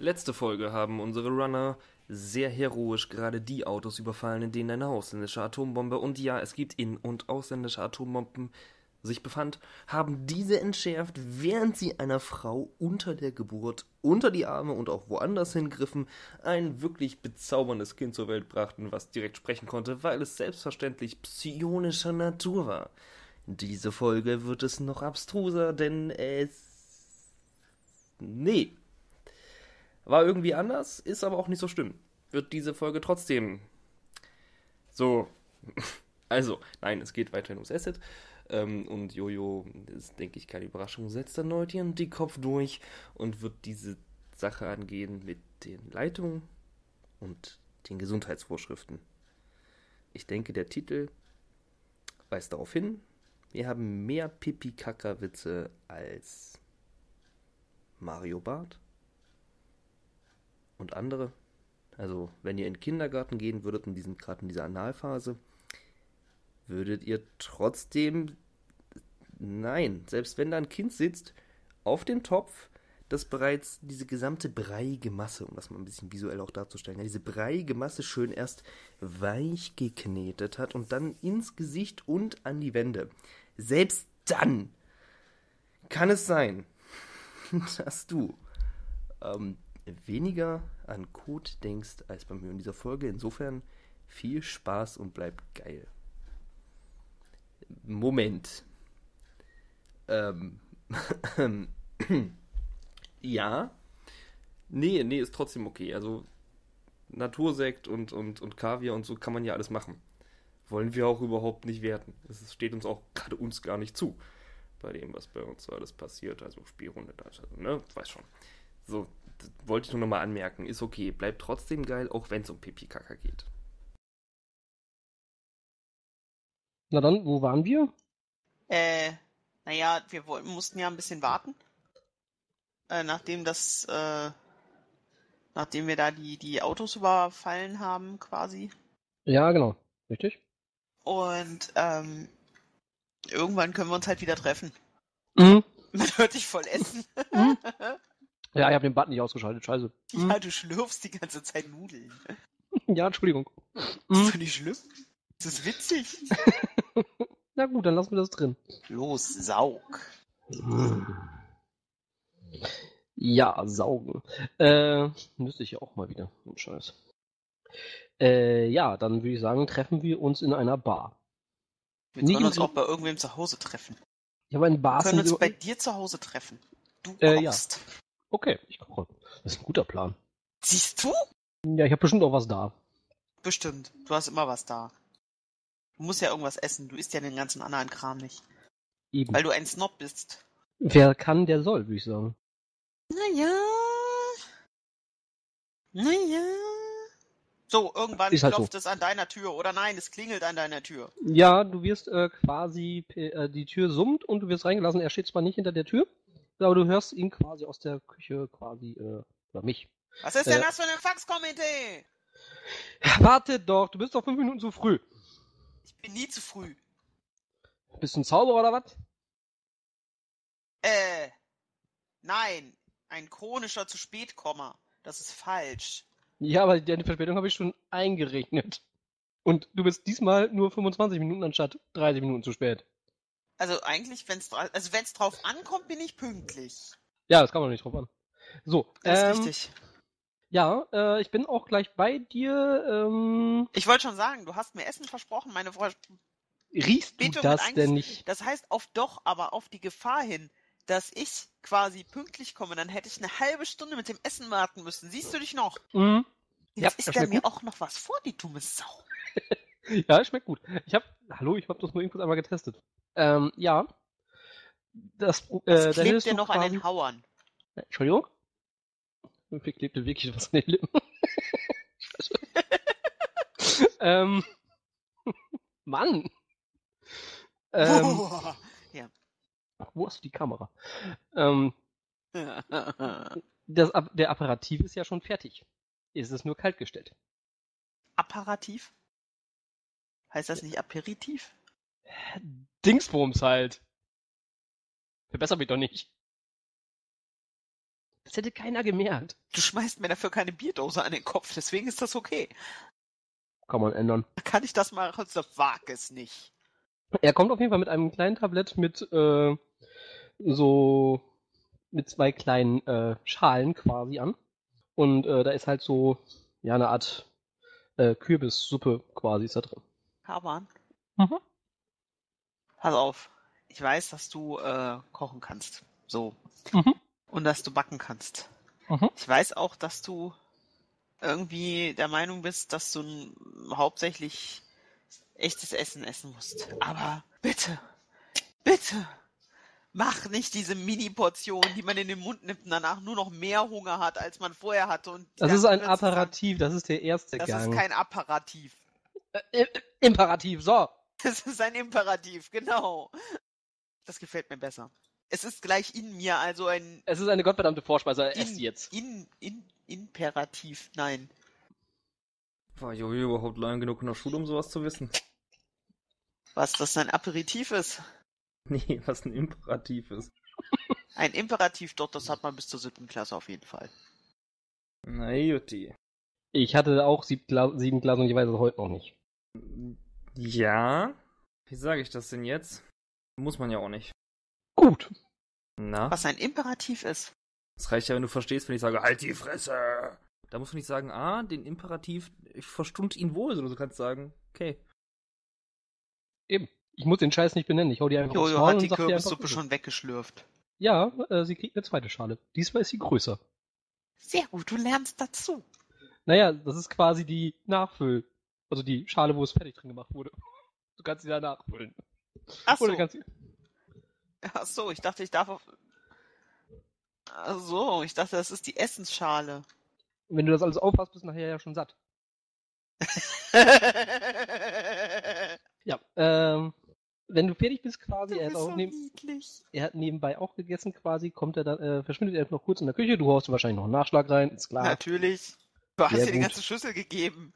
Letzte Folge haben unsere Runner sehr heroisch gerade die Autos überfallen, in denen eine ausländische Atombombe, und ja, es gibt in- und ausländische Atombomben, sich befand, haben diese entschärft, während sie einer Frau unter der Geburt unter die Arme und auch woanders hingriffen, ein wirklich bezauberndes Kind zur Welt brachten, was direkt sprechen konnte, weil es selbstverständlich psionischer Natur war. Diese Folge wird es noch abstruser, denn es... Nee. War irgendwie anders, ist aber auch nicht so schlimm. Wird diese Folge trotzdem... So. Also, nein, es geht weiterhin ums Asset. Und Jojo ist, denke ich, keine Überraschung, setzt erneut ihren Dickkopf durch und wird diese Sache angehen mit den Leitungen und den Gesundheitsvorschriften. Ich denke, der Titel weist darauf hin, wir haben mehr Pipi-Kacker-Witze als Mario Barth und andere. Also, wenn ihr in den Kindergarten gehen würdet, gerade in dieser Analphase, würdet ihr trotzdem, nein, selbst wenn da ein Kind sitzt, auf dem Topf, das bereits diese gesamte breiige Masse, um das mal ein bisschen visuell auch darzustellen, diese breiige Masse schön erst weich geknetet hat und dann ins Gesicht und an die Wände. Selbst dann kann es sein, dass du weniger an Kot denkst als beim Hören dieser Folge. Insofern viel Spaß und bleibt geil. Moment. Ja. Nee, ist trotzdem okay. Also Natursekt und Kaviar und so kann man ja alles machen. Wollen wir auch überhaupt nicht werten. Es steht uns auch gerade gar nicht zu. Bei dem, was bei uns so alles passiert. Also Spielrunde, also, ne? Weiß schon. So, das wollte ich nur nochmal anmerken. Ist okay. Bleibt trotzdem geil, auch wenn es um Pipi-Kaka geht. Na dann, wo waren wir? Naja, wir mussten ja ein bisschen warten. Nachdem wir da die Autos überfallen haben, quasi. Ja, genau. Richtig. Und, irgendwann können wir uns halt wieder treffen. Mhm. Man hört dich voll essen. Mhm. Ja, ich habe den Button nicht ausgeschaltet, scheiße. Mhm. Ja, du schlürfst die ganze Zeit Nudeln. Ja, Entschuldigung. Das finde ich schlimm. Das ist witzig. Na gut, dann lassen wir das drin. Los, saug. Ja, saugen. Müsste ich ja auch mal wieder. Oh, Scheiß. Ja, dann würde ich sagen, treffen wir uns in einer Bar. Wir können uns auch bei irgendwem zu Hause treffen. Ja, aber in Bars. Wir können uns bei dir zu Hause treffen. Du kochst. Ja. Okay, ich koche. Das ist ein guter Plan. Siehst du? Ja, ich habe bestimmt auch was da. Bestimmt. Du hast immer was da. Du musst ja irgendwas essen. Du isst ja den ganzen anderen Kram nicht. Eben. Weil du ein Snob bist. Wer kann, der soll, würde ich sagen. Naja. So, irgendwann halt klopft es an deiner Tür. Oder nein, es klingelt an deiner Tür. Ja, du wirst quasi... die Tür summt und du wirst reingelassen. Er steht zwar nicht hinter der Tür, aber du hörst ihn quasi aus der Küche quasi... oder mich. Was ist denn das für ein Empfangskomitee? Warte doch, du bist doch 5 Minuten zu früh. Ich bin nie zu früh. Bist du ein Zauberer oder was? Nein. Ein chronischer Zu-Spät-Kommer. Das ist falsch. Ja, aber die Verspätung habe ich schon eingerechnet. Und du bist diesmal nur 25 Minuten anstatt 30 Minuten zu spät. Also eigentlich, wenn es drauf ankommt, bin ich pünktlich. Ja, das kann man nicht drauf an. So, das ist richtig. Ja, ich bin auch gleich bei dir. Ich wollte schon sagen, du hast mir Essen versprochen, meine Frau. Riechst du das denn nicht? Das heißt auf die Gefahr hin, dass ich quasi pünktlich komme, dann hätte ich eine halbe Stunde mit dem Essen warten müssen. Siehst du dich noch? Mhm. Jetzt isst er mir auch noch was vor, die dumme Sau. Ja, schmeckt gut. Ich hab das nur irgendwas einmal getestet. Ja. Das klebt dir noch an den Hauern. Entschuldigung? Mir klebte wirklich was an den Lippen. Mann! Ja. Wo hast du die Kamera? Der Apparativ ist ja schon fertig. Ist es nur kaltgestellt? Apparativ? Heißt das nicht Aperitiv? Dingsbums halt. Verbessert mich doch nicht. Das hätte keiner gemerkt. Du schmeißt mir dafür keine Bierdose an den Kopf, deswegen ist das okay. Kann man ändern. Kann ich das mal, wag es nicht. Er kommt auf jeden Fall mit einem kleinen Tablett mit zwei kleinen Schalen quasi an. Und da ist halt so, ja, eine Art Kürbissuppe quasi ist da drin. Kaban. Mhm. Pass auf. Ich weiß, dass du kochen kannst. So. Mhm. Und dass du backen kannst. Mhm. Ich weiß auch, dass du irgendwie der Meinung bist, dass du hauptsächlich echtes Essen essen musst. Aber bitte, bitte, mach nicht diese Mini-Portion, die man in den Mund nimmt und danach nur noch mehr Hunger hat, als man vorher hatte. Und das ist ein Apparativ, das ist der erste Gang. Das ist kein Apparativ. Imperativ, so. Das ist ein Imperativ, genau. Das gefällt mir besser. Es ist gleich in mir, also ein... Es ist eine gottverdammte Vorspeise, ess sie jetzt. Imperativ, nein. War Jojo überhaupt lang genug in der Schule, um sowas zu wissen? Was das ein Aperitif ist? Nee, was ein Imperativ ist. Ein Imperativ, doch, das hat man bis zur 7. Klasse auf jeden Fall. Na jutti. Ich hatte auch 7. Klasse und ich weiß es heute noch nicht. Ja, wie sage ich das denn jetzt? Muss man ja auch nicht. Gut. Na? Was ein Imperativ ist. Das reicht ja, wenn du verstehst, wenn ich sage, halt die Fresse. Da musst du nicht sagen, den Imperativ, ich verstund ihn wohl, sondern du kannst sagen, okay. Eben. Ich muss den Scheiß nicht benennen, ich hau die einfach aufs Maul und sag dir einfach... Jojo hat die Kürbissuppe schon weggeschlürft. Ja, sie kriegt eine zweite Schale. Diesmal ist sie größer. Sehr gut, du lernst dazu. Naja, das ist quasi die Nachfüll. Also die Schale, wo es fertig drin gemacht wurde. Du kannst sie da nachfüllen. Ach so, ich dachte, ich darf auf... Ach so, ich dachte, das ist die Essensschale. Wenn du das alles aufpasst, bist du nachher ja schon satt. Ja, wenn du fertig bist quasi, er hat nebenbei auch gegessen quasi, verschwindet er noch kurz in der Küche, du haust wahrscheinlich noch einen Nachschlag rein, ist klar. Natürlich, du hast dir die ganze Schüssel gegeben.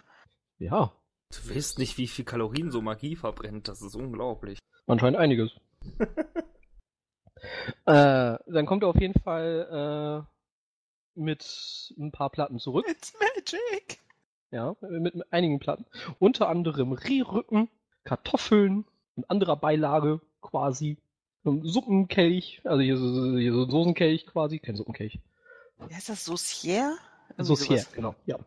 Ja. Du weißt nicht, wie viel Kalorien so Magie verbrennt, das ist unglaublich. Anscheinend einiges. Dann kommt er auf jeden Fall mit ein paar Platten zurück. It's magic! Ja, mit einigen Platten. Unter anderem Rehrücken, Kartoffeln und anderer Beilage quasi. Ein Suppenkelch, also hier so ein Soßenkelch quasi. Kein Suppenkelch. Heißt das Saucière? Saucière, genau. Ja.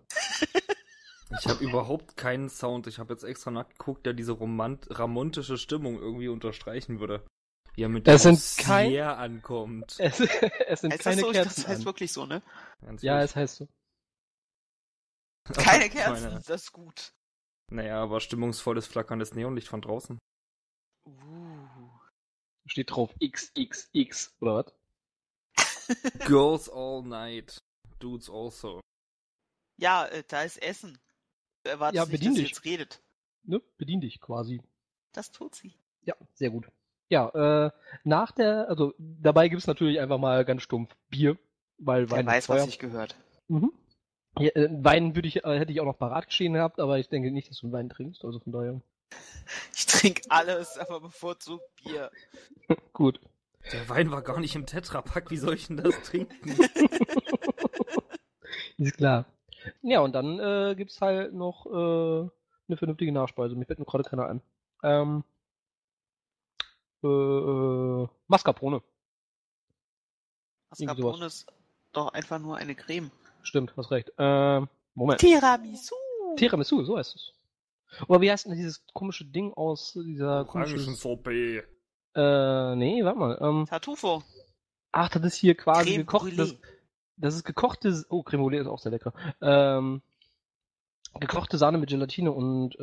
Ich habe überhaupt keinen Sound. Ich habe jetzt extra nachgeguckt, der diese romantische Stimmung irgendwie unterstreichen würde. Ja, mit dem Saucière ankommt. Es sind keine Kerzen. Das heißt wirklich so, ne? Ja, es heißt so. Keine Kerzen, das ist gut. Naja, aber stimmungsvolles, flackerndes Neonlicht von draußen. Steht drauf XXX, oder was? Girls all night, dudes also. Ja, da ist Essen. Du erwartest nicht, dass sie jetzt redet. Ne? Bedien dich quasi. Das tut sie. Ja, sehr gut. Ja, dabei gibt's natürlich einfach mal ganz stumpf Bier, weil Wein. Wer weiß, was ich gehört. Mhm. Ja, Wein hätte ich auch noch parat geschehen gehabt, aber ich denke nicht, dass du Wein trinkst, also von daher. Ich trinke alles, aber bevorzugt Bier. Gut. Der Wein war gar nicht im Tetrapack, wie soll ich denn das trinken? Ist klar. Ja, und dann gibt's halt noch eine vernünftige Nachspeise. Mir fällt nur gerade keiner ein. Mascarpone. Mascarpone ist doch einfach nur eine Creme. Stimmt, hast recht. Moment. Tiramisu. Tiramisu, so heißt es. Oder wie heißt denn dieses komische Ding aus dieser komischen Sorbet? Nee, warte mal. Tartufo. Ach, das ist hier quasi Creme gekocht. Das ist gekochte... Oh, Creme Brûlée ist auch sehr lecker. Gekochte Sahne mit Gelatine und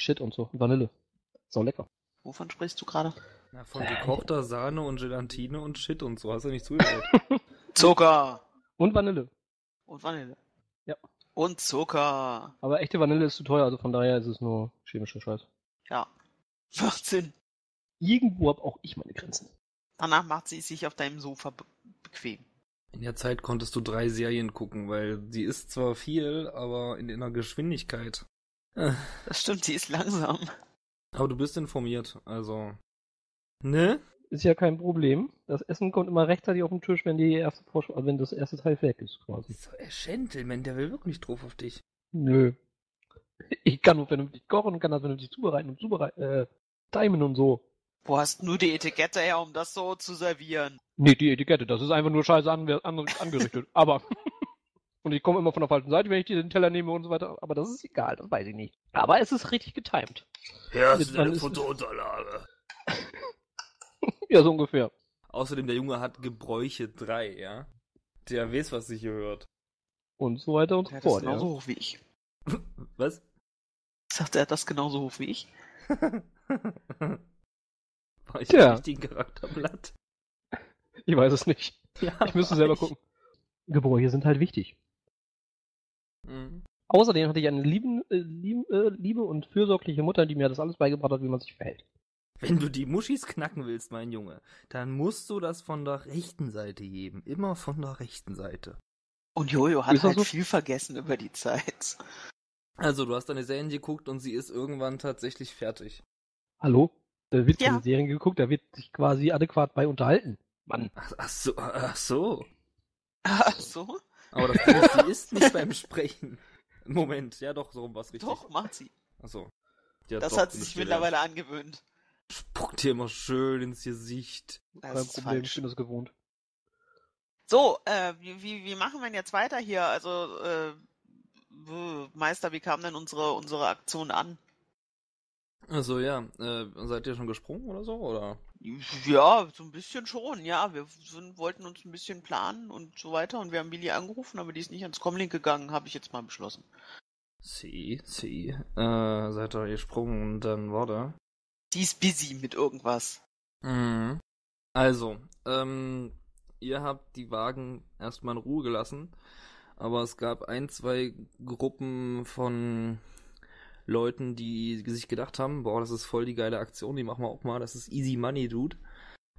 Shit und so. Vanille. Sau lecker. Wovon sprichst du gerade? Na, von gekochter Sahne und Gelatine und Shit und so. Hast du nicht zugehört? Zucker. Und Vanille. Und Vanille. Ja. Und Zucker. Aber echte Vanille ist zu teuer, also von daher ist es nur chemischer Scheiß. Ja. Macht Sinn. Irgendwo hab auch ich meine Grenzen. Danach macht sie sich auf deinem Sofa bequem. In der Zeit konntest du 3 Serien gucken, weil sie ist zwar viel, aber in einer Geschwindigkeit. Das stimmt, sie ist langsam. Aber du bist informiert, also... Ne? ist ja kein Problem. Das Essen kommt immer rechtzeitig auf den Tisch, wenn die erste Vorschau, also wenn das erste Teil weg ist, quasi. So ein Gentleman, der will wirklich drauf auf dich. Nö. Ich kann nur vernünftig kochen und kann das vernünftig zubereiten und timen und so. Du hast nur die Etikette her, um das so zu servieren. Nee, die Etikette, das ist einfach nur scheiße angerichtet. Aber, und ich komme immer von der falschen Seite, wenn ich den Teller nehme und so weiter. Aber das ist egal, das weiß ich nicht. Aber es ist richtig getimed. Ja, das ist eine Fotounterlage. Ja, so ungefähr. Außerdem, der Junge hat Gebräuche 3, ja? Der weiß, was sich hier hört. Und so weiter und so fort. Er hat das genauso hoch wie ich. Was? Ich sagte, er hat das genauso hoch wie ich. War ich ja richtig ein Charakterblatt? Ich weiß es nicht. Ja, ich müsste selber gucken. Gebräuche sind halt wichtig. Mhm. Außerdem hatte ich eine liebe und fürsorgliche Mutter, die mir das alles beigebracht hat, wie man sich verhält. Wenn du die Muschis knacken willst, mein Junge, dann musst du das von der rechten Seite heben. Immer von der rechten Seite. Und Jojo hat halt so viel vergessen über die Zeit. Also, du hast eine Serie geguckt und sie ist irgendwann tatsächlich fertig. Hallo? Da wird keine Serien geguckt, da wird sich quasi adäquat bei unterhalten. Mann. Ach so. Aber das heißt, sie ist nicht beim Sprechen. Moment, ja doch, so was richtig. Doch, macht sie. Ach so. Ja, das doch, hat sie sich mittlerweile angewöhnt. Spuckt dir immer schön ins Gesicht. Das ist Problem, falsch. Ich bin das gewohnt. So, wie machen wir denn jetzt weiter hier? Also, Meister, wie kam denn unsere Aktion an? Also ja, seid ihr schon gesprungen oder so, oder? Ja, so ein bisschen schon, ja. Wir wollten uns ein bisschen planen und so weiter und wir haben Billy angerufen, aber die ist nicht ans Comlink gegangen, habe ich jetzt mal beschlossen. Seid ihr gesprungen und dann war da. Die ist busy mit irgendwas. Mhm. Also, ihr habt die Wagen erstmal in Ruhe gelassen, aber es gab 1-2 Gruppen von Leuten, die sich gedacht haben, boah, das ist voll die geile Aktion, die machen wir auch mal, das ist easy money, dude.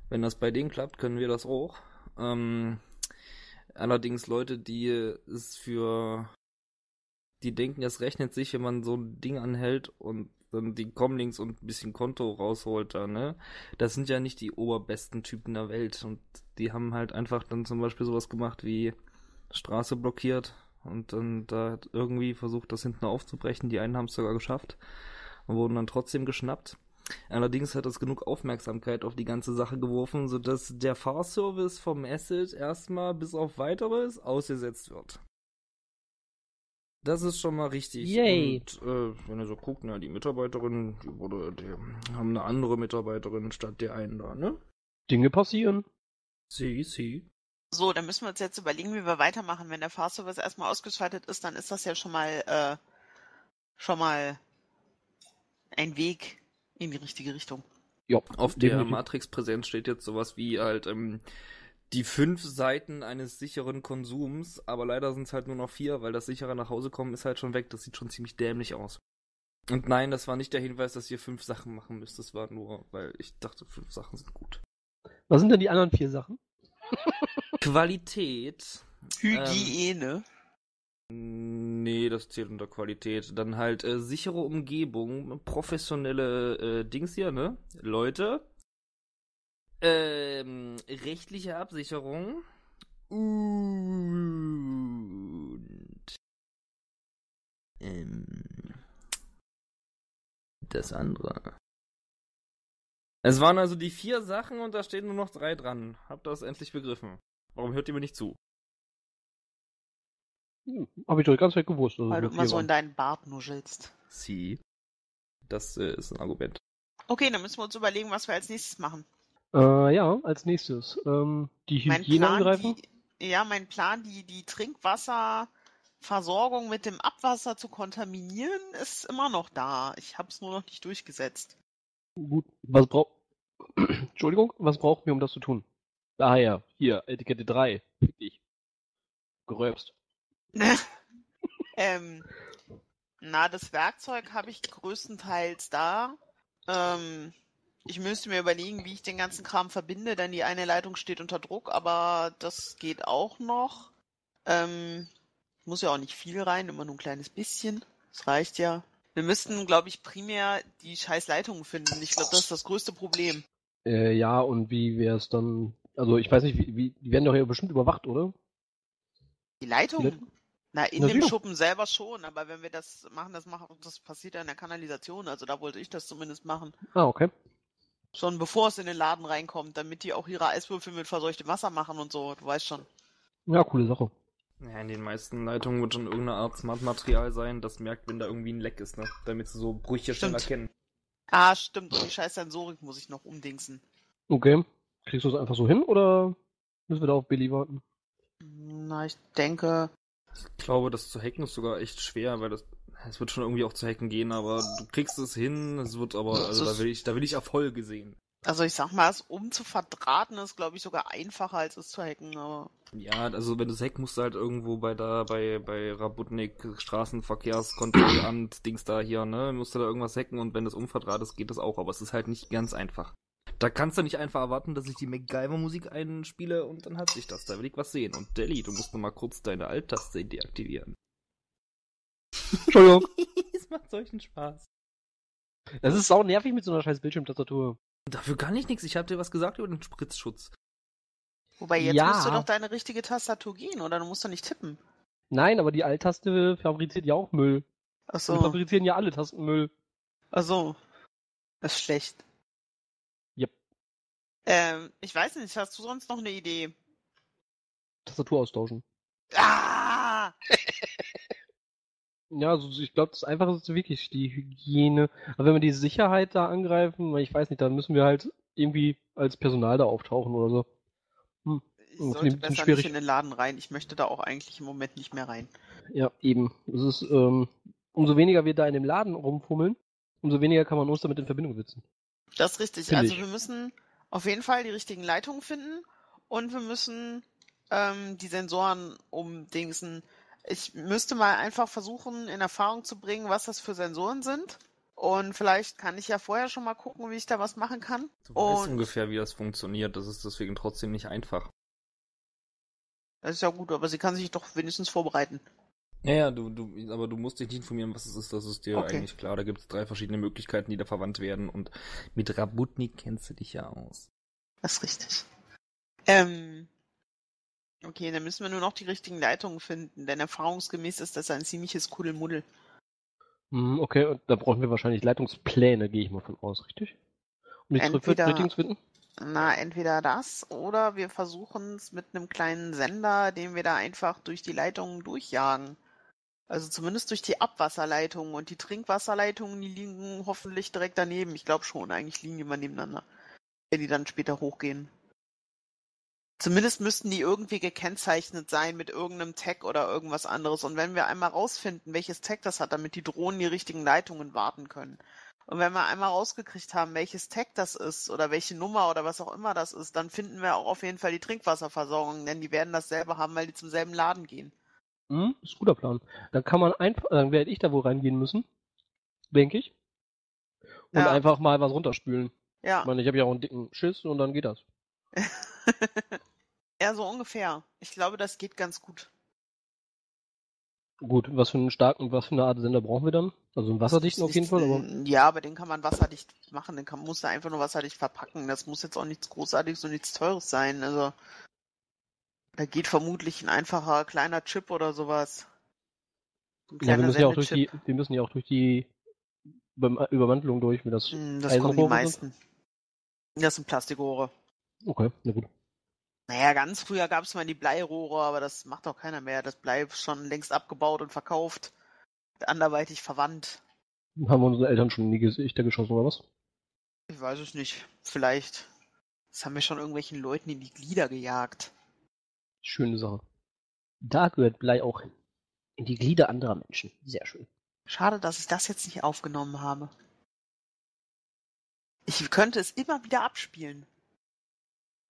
Wenn das bei denen klappt, können wir das auch. Allerdings Leute, die denken, das rechnet sich, wenn man so ein Ding anhält und dann die Comlinks und ein bisschen Konto rausholt da, ne? Das sind ja nicht die oberbesten Typen der Welt und die haben halt einfach dann zum Beispiel sowas gemacht wie Straße blockiert und dann da hat irgendwie versucht, das hinten aufzubrechen. Die einen haben es sogar geschafft und wurden dann trotzdem geschnappt. Allerdings hat das genug Aufmerksamkeit auf die ganze Sache geworfen, sodass der Fahrservice vom Asset erstmal bis auf Weiteres ausgesetzt wird. Das ist schon mal richtig. Yay. Und wenn ihr so guckt, ne, die Mitarbeiterin, die haben eine andere Mitarbeiterin statt der einen da, ne? Dinge passieren. Sie. So, dann müssen wir uns jetzt überlegen, wie wir weitermachen. Wenn der Fahrservice erstmal ausgeschaltet ist, dann ist das ja schon mal ein Weg in die richtige Richtung. Ja, auf der Matrix-Präsenz steht jetzt sowas wie halt die 5 Seiten eines sicheren Konsums, aber leider sind es halt nur noch 4, weil das sichere nach Hause kommen ist halt schon weg. Das sieht schon ziemlich dämlich aus. Und nein, das war nicht der Hinweis, dass ihr 5 Sachen machen müsst. Das war nur, weil ich dachte, 5 Sachen sind gut. Was sind denn die anderen 4 Sachen? Qualität. Hygiene. Nee, das zählt unter Qualität. Dann halt sichere Umgebung, professionelle Dings hier, ne? Leute. Rechtliche Absicherung. Und das andere. Es waren also die 4 Sachen und da stehen nur noch 3 dran. Habt ihr das endlich begriffen? Warum hört ihr mir nicht zu? Hab ich doch ganz weit gewusst. Weil du immer so in deinen Bart nuschelst. Sie. Das ist ein Argument. Okay, dann müssen wir uns überlegen, was wir als nächstes machen. Als nächstes. Die Hygiene angreifen? Mein Plan, die Trinkwasserversorgung mit dem Abwasser zu kontaminieren, ist immer noch da. Ich hab's nur noch nicht durchgesetzt. Gut, was braucht mir, um das zu tun? Daher, hier, Etikette 3, fick dich. Geröbst. Das Werkzeug habe ich größtenteils da. Ich müsste mir überlegen, wie ich den ganzen Kram verbinde, denn die eine Leitung steht unter Druck, aber das geht auch noch. Muss ja auch nicht viel rein, immer nur ein kleines bisschen. Das reicht ja. Wir müssten, glaube ich, primär die scheiß Leitungen finden. Ich glaube, das ist das größte Problem. Ja, und wie wäre es dann? Also ich weiß nicht, die werden doch ja bestimmt überwacht, oder? Die Leitung? Na, in dem Schuppen selber schon, aber wenn wir das machen, das passiert ja in der Kanalisation, also da wollte ich das zumindest machen. Ah, okay. Schon bevor es in den Laden reinkommt, damit die auch ihre Eiswürfel mit verseuchtem Wasser machen und so, du weißt schon. Ja, coole Sache. Ja, in den meisten Leitungen wird schon irgendeine Art Smart-Material sein, das merkt, wenn da irgendwie ein Leck ist, ne? Damit sie so Brüche schon erkennen. Ah, stimmt, und die scheiß Sensorik muss ich noch umdingsen. Okay, kriegst du es einfach so hin, oder müssen wir da auf Billy warten? Na, ich denke... Ich glaube, das zu hacken ist sogar echt schwer, weil es wird schon irgendwie auch zu hacken gehen, aber du kriegst es hin, es wird aber, also da will ich Erfolge sehen. Also ich sag mal, es umzuverdrahten ist, glaube ich, sogar einfacher, als es zu hacken, aber... Ja, also wenn du es hacken, musst du halt irgendwo bei Rabutnik, Straßenverkehrskontrollamt, Dings da hier, ne, musst du da irgendwas hacken und wenn das umverdraht ist, geht das auch, aber es ist halt nicht ganz einfach. Da kannst du nicht einfach erwarten, dass ich die MacGyver-Musik einspiele und dann hat sich das. Da will ich was sehen. Und Deli, du musst noch mal kurz deine Alt-Taste deaktivieren. Entschuldigung. Es macht solchen Spaß. Das ist sau nervig mit so einer scheiß Bildschirmtastatur. Dafür kann ich nichts. Ich hab dir was gesagt über den Spritzschutz. Wobei, jetzt musst du doch deine richtige Tastatur gehen, oder? Du musst doch nicht tippen. Nein, aber die Alt-Taste fabriziert ja auch Müll. Ach so. Die fabrizieren ja alle Tasten Müll. Ach so. Das ist schlecht. Ich weiß nicht, hast du sonst noch eine Idee? Tastatur austauschen. Ah! Ja, also ich glaube, das Einfache ist wirklich die Hygiene. Aber wenn wir die Sicherheit da angreifen, weil ich weiß nicht, dann müssen wir halt irgendwie als Personal da auftauchen oder so. Ich sollte besser nicht in den Laden rein. Ich möchte da auch eigentlich im Moment nicht mehr rein. Ja, eben. Es ist, umso weniger wir da in dem Laden rumfummeln, umso weniger kann man uns damit in Verbindung setzen. Das ist richtig. Find also ich. Wir müssen... Auf jeden Fall die richtigen Leitungen finden und wir müssen die Sensoren umdingsen. Ich müsste mal einfach versuchen, in Erfahrung zu bringen, was das für Sensoren sind. Und vielleicht kann ich ja vorher schon mal gucken, wie ich da was machen kann. Du weißt ungefähr, wie das funktioniert. Das ist deswegen trotzdem nicht einfach. Das ist ja gut, aber sie kann sich doch wenigstens vorbereiten. Naja, aber du musst dich nicht informieren, was es ist, das ist dir eigentlich klar. Da gibt es 3 verschiedene Möglichkeiten, die da verwandt werden und mit Rabutnik kennst du dich ja aus. Das ist richtig. Okay, dann müssen wir nur noch die richtigen Leitungen finden, denn erfahrungsgemäß ist das ein ziemliches Kuddelmuddel. Okay, und da brauchen wir wahrscheinlich Leitungspläne, gehe ich mal von aus, richtig? Um die Leitungen zu finden? Na, entweder das oder wir versuchen es mit einem kleinen Sender, den wir da einfach durch die Leitungen durchjagen. Also zumindest durch die Abwasserleitungen und die Trinkwasserleitungen, die liegen hoffentlich direkt daneben. Ich glaube schon, eigentlich liegen die immer nebeneinander, wenn die dann später hochgehen. Zumindest müssten die irgendwie gekennzeichnet sein mit irgendeinem Tag oder irgendwas anderes. Und wenn wir einmal rausfinden, welches Tag das hat, damit die Drohnen die richtigen Leitungen warten können. Und wenn wir einmal rausgekriegt haben, welches Tag das ist oder welche Nummer oder was auch immer das ist, dann finden wir auch auf jeden Fall die Trinkwasserversorgung, denn die werden dasselbe haben, weil die zum selben Laden gehen. Ist ein guter Plan. Dann kann man einfach, dann werde ich da wohl reingehen müssen, denke ich. Und einfach mal was runterspülen. Ja. Ich meine, ich habe ja auch einen dicken Schiss und dann geht das. Ja, so ungefähr. Ich glaube, das geht ganz gut. Gut, was für eine Art Sender brauchen wir dann? Also einen wasserdichten auf jeden Fall? Aber... Ja, aber den kann man wasserdicht machen, den musst du einfach nur wasserdicht verpacken. Das muss jetzt auch nichts Großartiges und nichts Teures sein. Also da geht vermutlich ein einfacher kleiner Chip oder sowas. Ja, wir müssen ja auch durch die Übermantelung durch. Mit das kommen die meisten. Das sind Plastikrohre. Okay, na gut. Naja, ganz früher gab es mal die Bleirohre, aber das macht doch keiner mehr. Das Blei ist schon längst abgebaut und verkauft, anderweitig verwandt. Haben wir unsere Eltern schon in die Gesichter geschossen, oder was? Ich weiß es nicht. Vielleicht. Das haben wir schon irgendwelchen Leuten in die Glieder gejagt. Schöne Sache. Da gehört Blei auch hin. In die Glieder anderer Menschen. Sehr schön. Schade, dass ich das jetzt nicht aufgenommen habe. Ich könnte es immer wieder abspielen.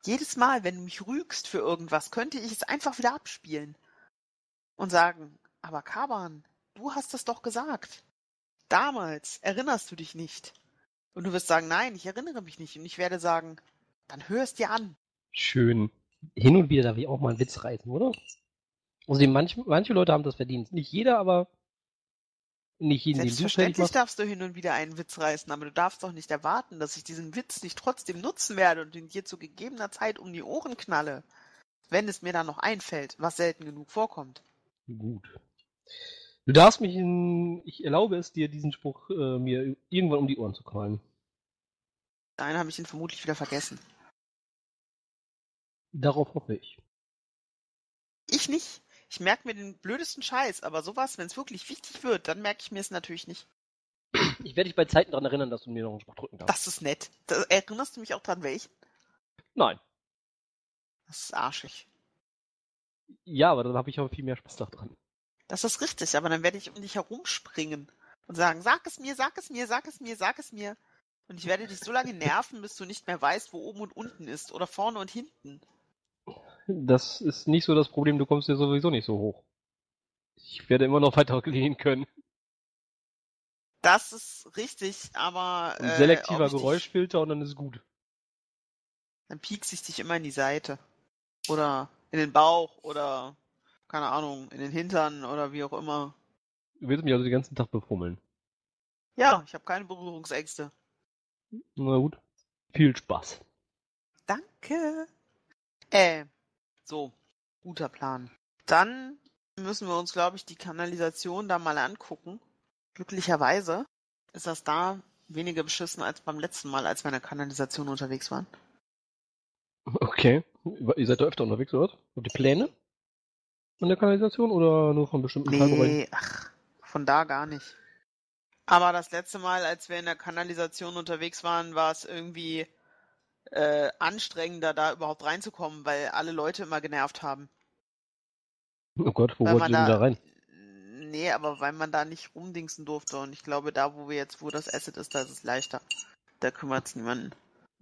Jedes Mal, wenn du mich rügst für irgendwas, könnte ich es einfach wieder abspielen. Und sagen, aber Kaban, du hast das doch gesagt. Damals erinnerst du dich nicht. Und du wirst sagen, nein, ich erinnere mich nicht. Und ich werde sagen, dann hör es dir an. Schön. Hin und wieder darf ich auch mal einen Witz reißen, oder? Also manche Leute haben das verdient. Nicht jeder, aber nicht in die Luft fertig macht. Darfst du hin und wieder einen Witz reißen, aber du darfst doch nicht erwarten, dass ich diesen Witz nicht trotzdem nutzen werde und ihn dir zu gegebener Zeit um die Ohren knalle. Wenn es mir dann noch einfällt, was selten genug vorkommt. Gut. Du darfst mich ich erlaube es dir, diesen Spruch mir irgendwann um die Ohren zu knallen. Nein, habe ich ihn vermutlich wieder vergessen. Darauf hoffe ich. Ich nicht. Ich merke mir den blödesten Scheiß, aber sowas, wenn es wirklich wichtig wird, dann merke ich mir es natürlich nicht. Ich werde dich bei Zeiten daran erinnern, dass du mir noch einen Spruch drücken darfst. Das ist nett. Erinnerst du mich auch dran, welchen? Nein. Das ist arschig. Ja, aber dann habe ich auch viel mehr Spaß daran. Das ist richtig, aber dann werde ich um dich herumspringen und sagen, sag es mir, sag es mir, sag es mir, sag es mir. Und ich werde dich so lange nerven, bis du nicht mehr weißt, wo oben und unten ist oder vorne und hinten. Das ist nicht so das Problem, du kommst ja sowieso nicht so hoch. Ich werde immer noch weiter gehen können. Das ist richtig, aber... Ein selektiver Geräuschfilter und dann ist gut. Dann piekst ich dich immer in die Seite. Oder in den Bauch oder, keine Ahnung, in den Hintern oder wie auch immer. Du willst mich also den ganzen Tag befummeln? Ja, ich habe keine Berührungsängste. Na gut, viel Spaß. Danke. So, guter Plan. Dann müssen wir uns, glaube ich, die Kanalisation da mal angucken. Glücklicherweise ist das da weniger beschissen als beim letzten Mal, als wir in der Kanalisation unterwegs waren. Okay. Ihr seid da öfter unterwegs, oder? Und die Pläne? Von der Kanalisation oder nur von bestimmten Teilbereichen? Nee, ach, von da gar nicht. Aber das letzte Mal, als wir in der Kanalisation unterwegs waren, war es irgendwie... anstrengender, da überhaupt reinzukommen, weil alle Leute immer genervt haben. Oh Gott, wo wollt ihr denn da rein? Nee, aber weil man da nicht rumdingsen durfte und ich glaube, da wo das Asset ist, da ist es leichter. Da kümmert es niemanden.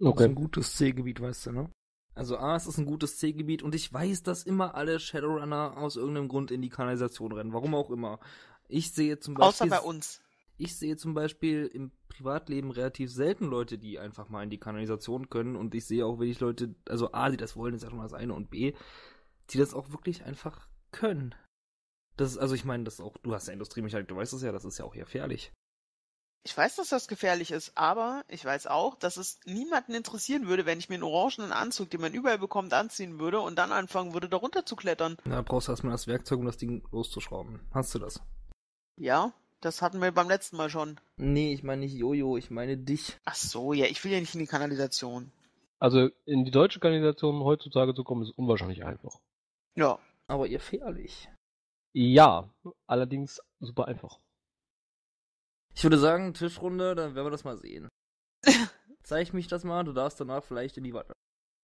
Okay. Das ist ein gutes C-Gebiet, weißt du, ne? Also A, es ist ein gutes C-Gebiet und ich weiß, dass immer alle Shadowrunner aus irgendeinem Grund in die Kanalisation rennen, warum auch immer. Ich sehe zum Beispiel... Außer bei uns. Ich sehe zum Beispiel im Privatleben relativ selten Leute, die einfach mal in die Kanalisation können. Und ich sehe auch wenig Leute, also A, die das wollen, ist ja schon mal das eine. Und B, die das auch wirklich einfach können. Das ist, also ich meine, das auch, du hast ja Industriemechanik, du weißt das ja, das ist ja auch gefährlich. Ich weiß, dass das gefährlich ist, aber ich weiß auch, dass es niemanden interessieren würde, wenn ich mir einen orangenen Anzug, den man überall bekommt, anziehen würde und dann anfangen würde, da runter zu klettern. Na, brauchst du erstmal das Werkzeug, um das Ding loszuschrauben. Hast du das? Ja. Das hatten wir beim letzten Mal schon. Nee, ich meine nicht Jojo, ich meine dich. Ach so, ja, ich will ja nicht in die Kanalisation. Also in die deutsche Kanalisation heutzutage zu kommen, ist unwahrscheinlich einfach. Ja. Aber gefährlich. Ja, allerdings super einfach. Ich würde sagen, Tischrunde, dann werden wir das mal sehen. Zeig mich das mal, du darfst danach vielleicht in die Wanne.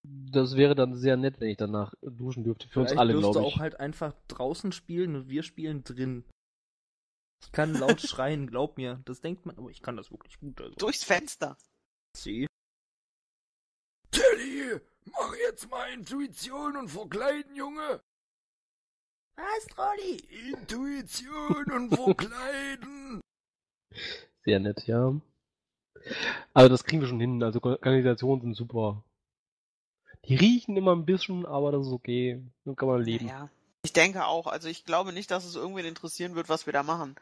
Das wäre dann sehr nett, wenn ich danach duschen dürfte. Für vielleicht uns alle, glaube ich. Du dürfte auch halt einfach draußen spielen und wir spielen drin. Ich kann laut schreien, glaub mir. Das denkt man, aber ich kann das wirklich gut. Also. Durchs Fenster. Sie. Tilly, mach jetzt mal Intuition und verkleiden, Junge. Was, Trolli? Intuition und verkleiden. Sehr nett, ja. Also das kriegen wir schon hin. Also Kanalisationen sind super. Die riechen immer ein bisschen, aber das ist okay. Dann kann man leben. Ja. Ich denke auch, also ich glaube nicht, dass es irgendwen interessieren wird, was wir da machen.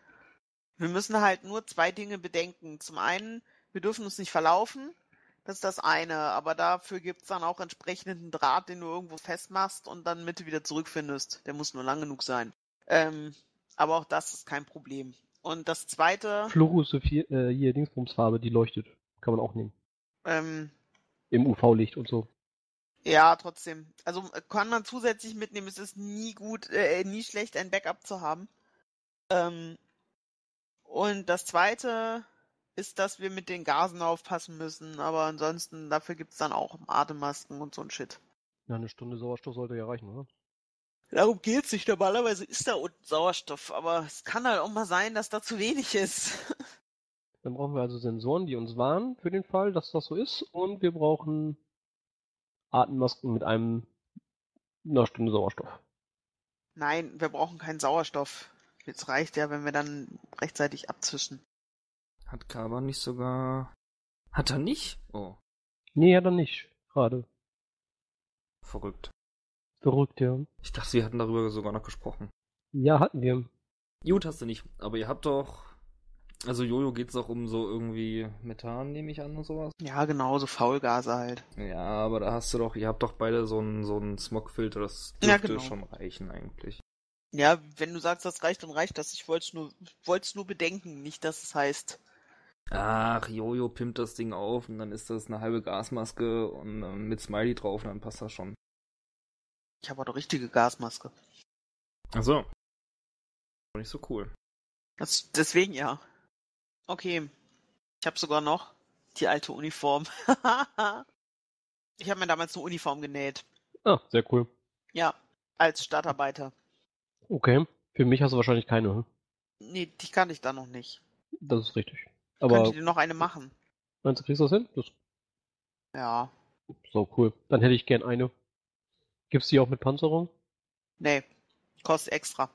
Wir müssen halt nur zwei Dinge bedenken. Zum einen, wir dürfen uns nicht verlaufen, das ist das eine, aber dafür gibt es dann auch entsprechenden Draht, den du irgendwo festmachst und dann Mitte wieder zurückfindest. Der muss nur lang genug sein. Aber auch das ist kein Problem. Und das zweite... Fluorus, hier Dingsbumsfarbe, die leuchtet. Kann man auch nehmen. Im UV-Licht und so. Ja, trotzdem. Also kann man zusätzlich mitnehmen. Es ist nie gut, nie schlecht, ein Backup zu haben. Und das Zweite ist, dass wir mit den Gasen aufpassen müssen. Aber ansonsten, dafür gibt's dann auch Atemmasken und so ein Shit. Ja, eine Stunde Sauerstoff sollte ja reichen, oder? Darum geht's nicht. Normalerweise ist da unten Sauerstoff. Aber es kann halt auch mal sein, dass da zu wenig ist. Dann brauchen wir also Sensoren, die uns warnen für den Fall, dass das so ist. Und wir brauchen... Atemmasken mit einer Stunde Sauerstoff. Nein, wir brauchen keinen Sauerstoff. Jetzt reicht ja, wenn wir dann rechtzeitig abzischen. Hat Kaba nicht sogar... Hat er nicht? Oh. Nee, hat er nicht. Gerade. Verrückt. Verrückt, ja. Ich dachte, wir hatten darüber sogar noch gesprochen. Ja, hatten wir. Gut, hast du nicht. Aber ihr habt doch Also Jojo geht's auch um so irgendwie Methan, nehme ich an, und sowas? Ja, genau, so Faulgase halt. Ja, aber da hast du doch, ihr habt doch beide so einen Smogfilter, das dürfte schon reichen eigentlich. Ja, wenn du sagst, das reicht, dann reicht das. Ich wollte es nur bedenken, nicht, dass es heißt... Ach, Jojo pimmt das Ding auf und dann ist das eine halbe Gasmaske und mit Smiley drauf und dann passt das schon. Ich habe auch eine richtige Gasmaske. Ach so. Nicht so cool. Deswegen ja. Okay. Ich habe sogar noch die alte Uniform. Ich habe mir damals eine Uniform genäht. Ah, sehr cool. Ja, als Stadtarbeiter. Okay. Für mich hast du wahrscheinlich keine. Nee, die kannte ich da noch nicht. Das ist richtig. Aber könnte ich dir noch eine machen? Meinst du, kriegst du das hin? Das... Ja. So, cool. Dann hätte ich gern eine. Gibt's die auch mit Panzerung? Nee. Kostet extra.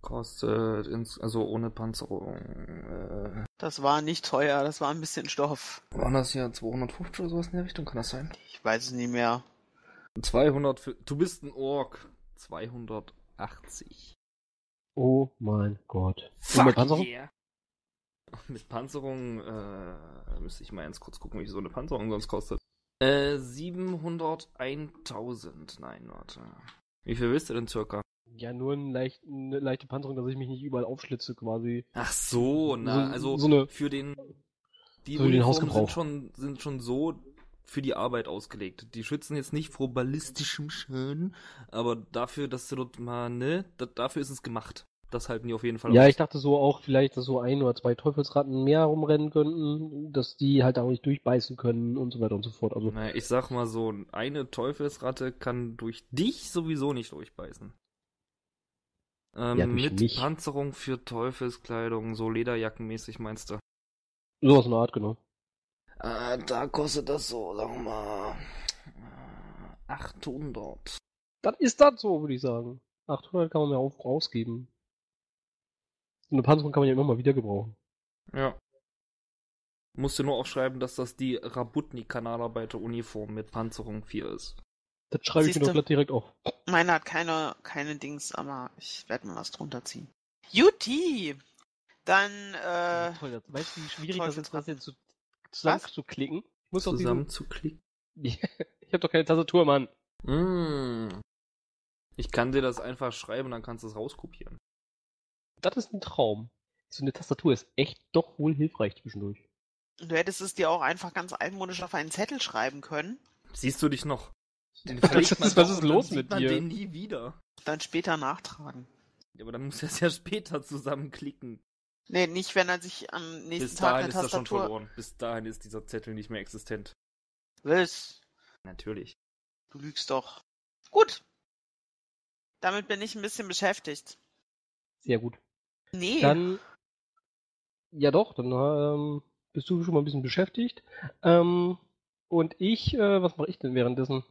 Also ohne Panzerung. Das war nicht teuer, das war ein bisschen Stoff. Waren das ja 250 oder sowas in der Richtung? Kann das sein? Ich weiß es nicht mehr. 200 für... Du bist ein Ork. 280. Oh mein Gott. Fuck, und mit Panzerung? Yeah. Mit Panzerung, müsste ich mal ganz kurz gucken, wie so eine Panzerung sonst kostet. 701.000. Nein, warte. Wie viel willst du denn circa? Ja, nur eine leichte Panzerung, dass ich mich nicht überall aufschlitze quasi. Ach so, na, also so eine, für den... Die für den Hausgebrauch. Sind schon so für die Arbeit ausgelegt. Die schützen jetzt nicht vor ballistischem Schaden, aber dafür, dass du dort mal, ne, dafür ist es gemacht. Das halten die auf jeden Fall ja, aus. Ich dachte so auch vielleicht, dass so ein oder zwei Teufelsratten mehr rumrennen könnten, dass die halt auch nicht durchbeißen können und so weiter und so fort. Also, naja, ich sag mal so, eine Teufelsratte kann durch dich sowieso nicht durchbeißen. Ja, durch mit mich. Panzerung für Teufelskleidung, so Lederjackenmäßig meinst du? Sowas in der Art, genau. Da kostet das so, sagen wir mal, 800. Das ist das so, würde ich sagen. 800 kann man ja auch rausgeben. So eine Panzerung kann man ja immer mal wieder gebrauchen. Ja. Musst du nur aufschreiben, dass das die Rabutnik-Kanalarbeiter-Uniform mit Panzerung 4 ist. Das schreibe ich mir doch glatt direkt auf. Meine hat keine Dings, aber ich werde mal was drunter ziehen. Juti! Dann, ja, toll, das, weißt du, wie schwierig das ist, das jetzt zusammenzuklicken? Zusammenzuklicken? Ich habe doch keine Tastatur, Mann. Ich kann dir das einfach schreiben und dann kannst du es rauskopieren. Das ist ein Traum. So eine Tastatur ist echt doch wohl hilfreich zwischendurch. Du hättest es dir auch einfach ganz altmodisch auf einen Zettel schreiben können. Siehst du dich noch? Was ist los mit dir? Den nie wieder. Dann später nachtragen. Ja, aber dann muss er es ja später zusammenklicken. Nee, nicht, wenn er sich am nächsten Tag eine Tastatur... Bis dahin ist er schon verloren. Bis dahin ist dieser Zettel nicht mehr existent. Was? Natürlich. Du lügst doch. Gut. Damit bin ich ein bisschen beschäftigt. Sehr gut. Nee. Dann... Ja doch, dann bist du schon mal ein bisschen beschäftigt. Und ich... was mache ich denn währenddessen?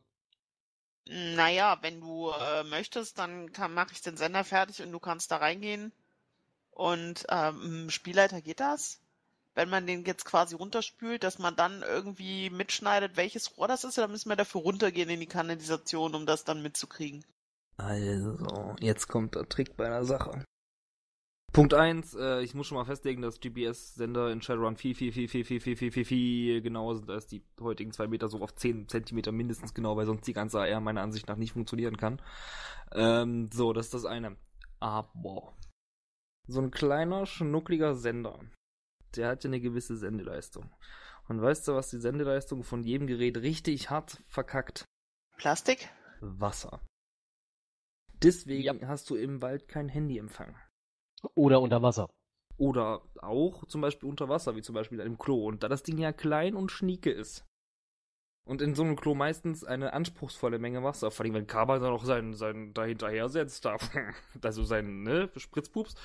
Naja, wenn du möchtest, dann mache ich den Sender fertig und du kannst da reingehen. Und Spielleiter geht das? Wenn man den jetzt quasi runterspült, dass man dann irgendwie mitschneidet, welches Rohr das ist, dann müssen wir dafür runtergehen in die Kanalisation, um das dann mitzukriegen. Also, jetzt kommt der Trick bei der Sache. Punkt 1, ich muss schon mal festlegen, dass GPS-Sender in Shadowrun viel genauer sind als die heutigen 2 Meter, so auf 10 Zentimeter mindestens genau, weil sonst die ganze AR meiner Ansicht nach nicht funktionieren kann. So, das ist das eine. Aber so ein kleiner, schnuckliger Sender, der hat ja eine gewisse Sendeleistung. Und weißt du, was die Sendeleistung von jedem Gerät richtig hart verkackt? Plastik? Wasser. Deswegen hast du im Wald kein Handyempfang. Oder unter Wasser. Oder auch zum Beispiel unter Wasser, wie zum Beispiel in einem Klo. Und da das Ding ja klein und schnieke ist und in so einem Klo meistens eine anspruchsvolle Menge Wasser, vor allem wenn Kaba dann auch sein dahinterher setzt, also seinen Spritzpups,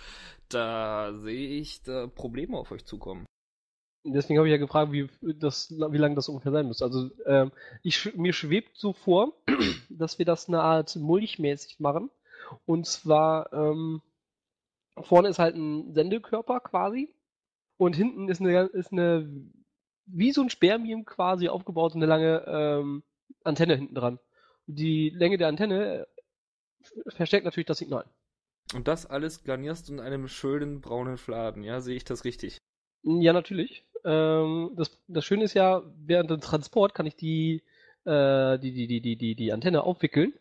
da sehe ich da Probleme auf euch zukommen. Deswegen habe ich ja gefragt, wie lange das ungefähr sein muss. Also mir schwebt so vor, dass wir das eine Art mulchmäßig machen. Und zwar... vorne ist halt ein Sendekörper quasi und hinten ist eine wie so ein Spermium quasi aufgebaut, eine lange Antenne hinten dran. Die Länge der Antenne verstärkt natürlich das Signal. Und das alles garnierst du in einem schönen braunen Fladen, ja? Sehe ich das richtig? Ja, natürlich. Das Schöne ist ja, während dem Transport kann ich die Antenne aufwickeln.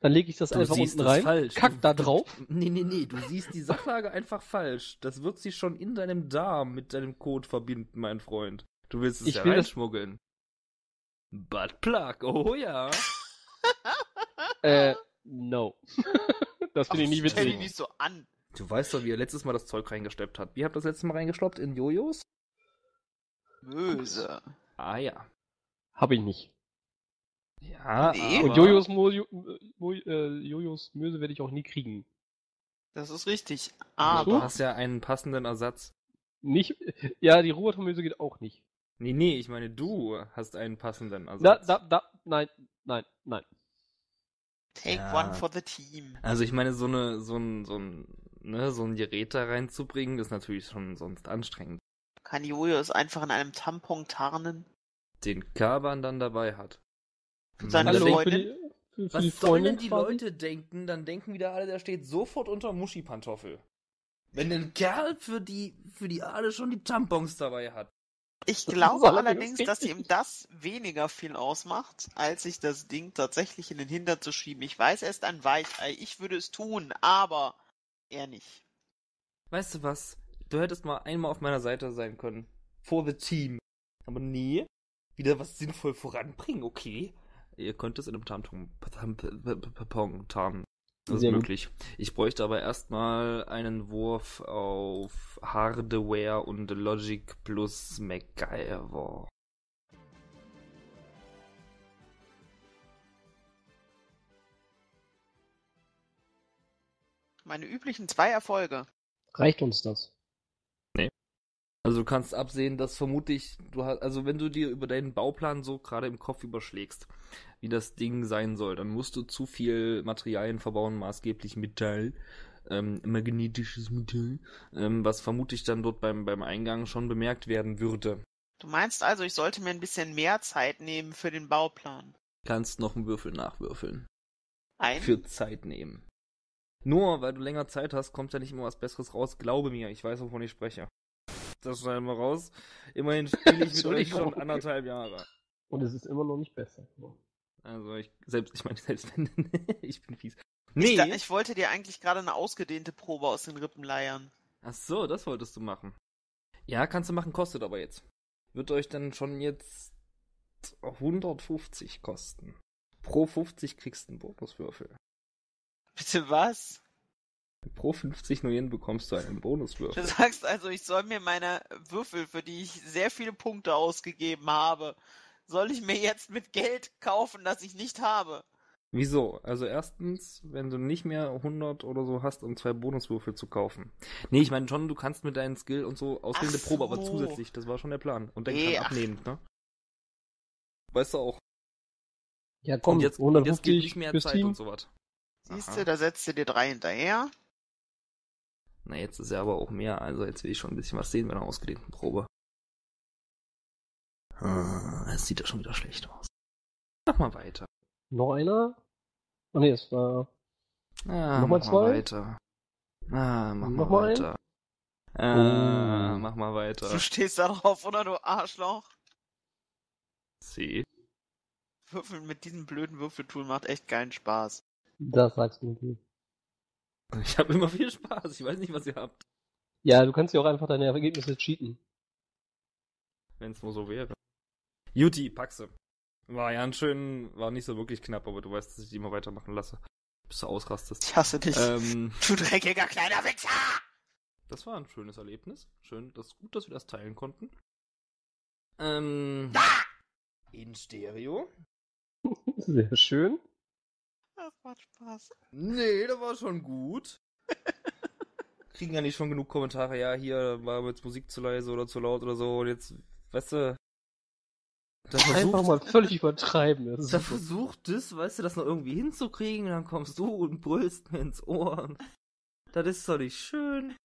Dann lege ich das einfach unten rein, falsch. Kack da drauf. Nee, du siehst die Sachlage einfach falsch. Das wird sich schon in deinem Darm mit deinem Code verbinden, mein Freund. Du willst es ja reinschmuggeln. Butt plug, oh ja. No. Das finde ich nicht witzig. Stell dich nicht so an. Du weißt doch, wie er letztes Mal das Zeug reingesteppt hat. Wie habt ihr das letztes Mal reingestoppt? In Jojos? Böse. Ah ja. Hab ich nicht. Ja, nee, und Jojos Möse werde ich auch nie kriegen. Das ist richtig, aber... Du hast ja einen passenden Ersatz. Nicht... Ja, die Ruhrtomöse geht auch nicht. Nee, ich meine, du hast einen passenden Ersatz. Nein. Take one for the team. Also ich meine, so ein Gerät da reinzubringen, ist natürlich schon sonst anstrengend. Kann Jojos einfach in einem Tampon tarnen? Den Kaban dann dabei hat. Hallo, was sollen denn die Leute denken? Dann denken wieder alle, der steht sofort unter Muschipantoffel. Wenn ein Kerl für die Aale schon die Tampons dabei hat. Ich glaube allerdings, dass ihm das weniger viel ausmacht, als sich das Ding tatsächlich in den Hintern zu schieben. Ich weiß, er ist ein Weichei, ich würde es tun, aber er nicht. Weißt du was? Du hättest mal einmal auf meiner Seite sein können. For the team. Aber nie wieder was sinnvoll voranbringen, okay? Ihr könnt es in einem Tampon tarnen. Das ist möglich. Ich bräuchte aber erstmal einen Wurf auf Hardware und Logic plus MacGyver. Meine üblichen 2 Erfolge. Reicht uns das? Nee. Also du kannst absehen, dass vermutlich du hast, also wenn du dir über deinen Bauplan so gerade im Kopf überschlägst, wie das Ding sein soll, dann musst du zu viel Materialien verbauen, maßgeblich Metall, magnetisches Metall, was vermutlich dann dort beim Eingang schon bemerkt werden würde. Du meinst also, ich sollte mir ein bisschen mehr Zeit nehmen für den Bauplan? Kannst noch einen Würfel nachwürfeln. Für Zeit nehmen. Nur, weil du länger Zeit hast, kommt ja nicht immer was Besseres raus, glaube mir, ich weiß, wovon ich spreche. Das schneiden wir raus. Immerhin spiele ich mit euch schon 1,5 Jahre. Und es ist immer noch nicht besser. Also ich meine, selbst wenn... ich bin fies. Nee. Ich wollte dir eigentlich gerade eine ausgedehnte Probe aus den Rippen leiern. Ach so, das wolltest du machen. Ja, kannst du machen, kostet aber jetzt. Wird euch dann schon jetzt 150 kosten. Pro 50 kriegst du einen Bonuswürfel. Bitte was? Pro 50 Nuyen bekommst du einen Bonuswürfel. Du sagst also, ich soll mir meine Würfel, für die ich sehr viele Punkte ausgegeben habe, soll ich mir jetzt mit Geld kaufen, das ich nicht habe? Wieso? Also erstens, wenn du nicht mehr 100 oder so hast, um 2 Bonuswürfel zu kaufen. Nee, ich meine schon, du kannst mit deinen Skill und so ausgehende Probe, aber zusätzlich, das war schon der Plan. Und dann kann abnehmend, ne? Weißt du auch. Ja komm, und jetzt gibt nicht mehr Zeit Team. Und sowas. Siehst du, da setzt du dir 3 hinterher. Na, jetzt ist er aber auch mehr, also jetzt will ich schon ein bisschen was sehen bei einer ausgedehnten Probe. Jetzt sieht das schon wieder schlecht aus. Mach mal weiter. Noch einer? Oh ne, es war... Nochmal 2? Weiter. Mach mal weiter. Mach mal weiter. Du stehst da drauf, oder du Arschloch? See. Würfeln mit diesem blöden Würfeltool macht echt keinen Spaß. Das sagst du nicht. Ich habe immer viel Spaß, ich weiß nicht, was ihr habt. Ja, du kannst ja auch einfach deine Ergebnisse cheaten. Wenn's nur so wäre. Juti, Paxe. War ja war nicht so wirklich knapp, aber du weißt, dass ich die immer weitermachen lasse. Bis du ausrastest. Ich hasse dich. Du dreckiger kleiner Wichser! Das war ein schönes Erlebnis. Gut, dass wir das teilen konnten. In Stereo. Sehr schön. Das macht Spaß. Nee, das war schon gut. Kriegen ja nicht schon genug Kommentare, ja, hier war jetzt Musik zu leise oder zu laut oder so. Und jetzt, weißt du... Einfach mal völlig übertreiben. Da versucht das, weißt du, das noch irgendwie hinzukriegen. Dann kommst du und brüllst mir ins Ohr. Das ist doch nicht schön.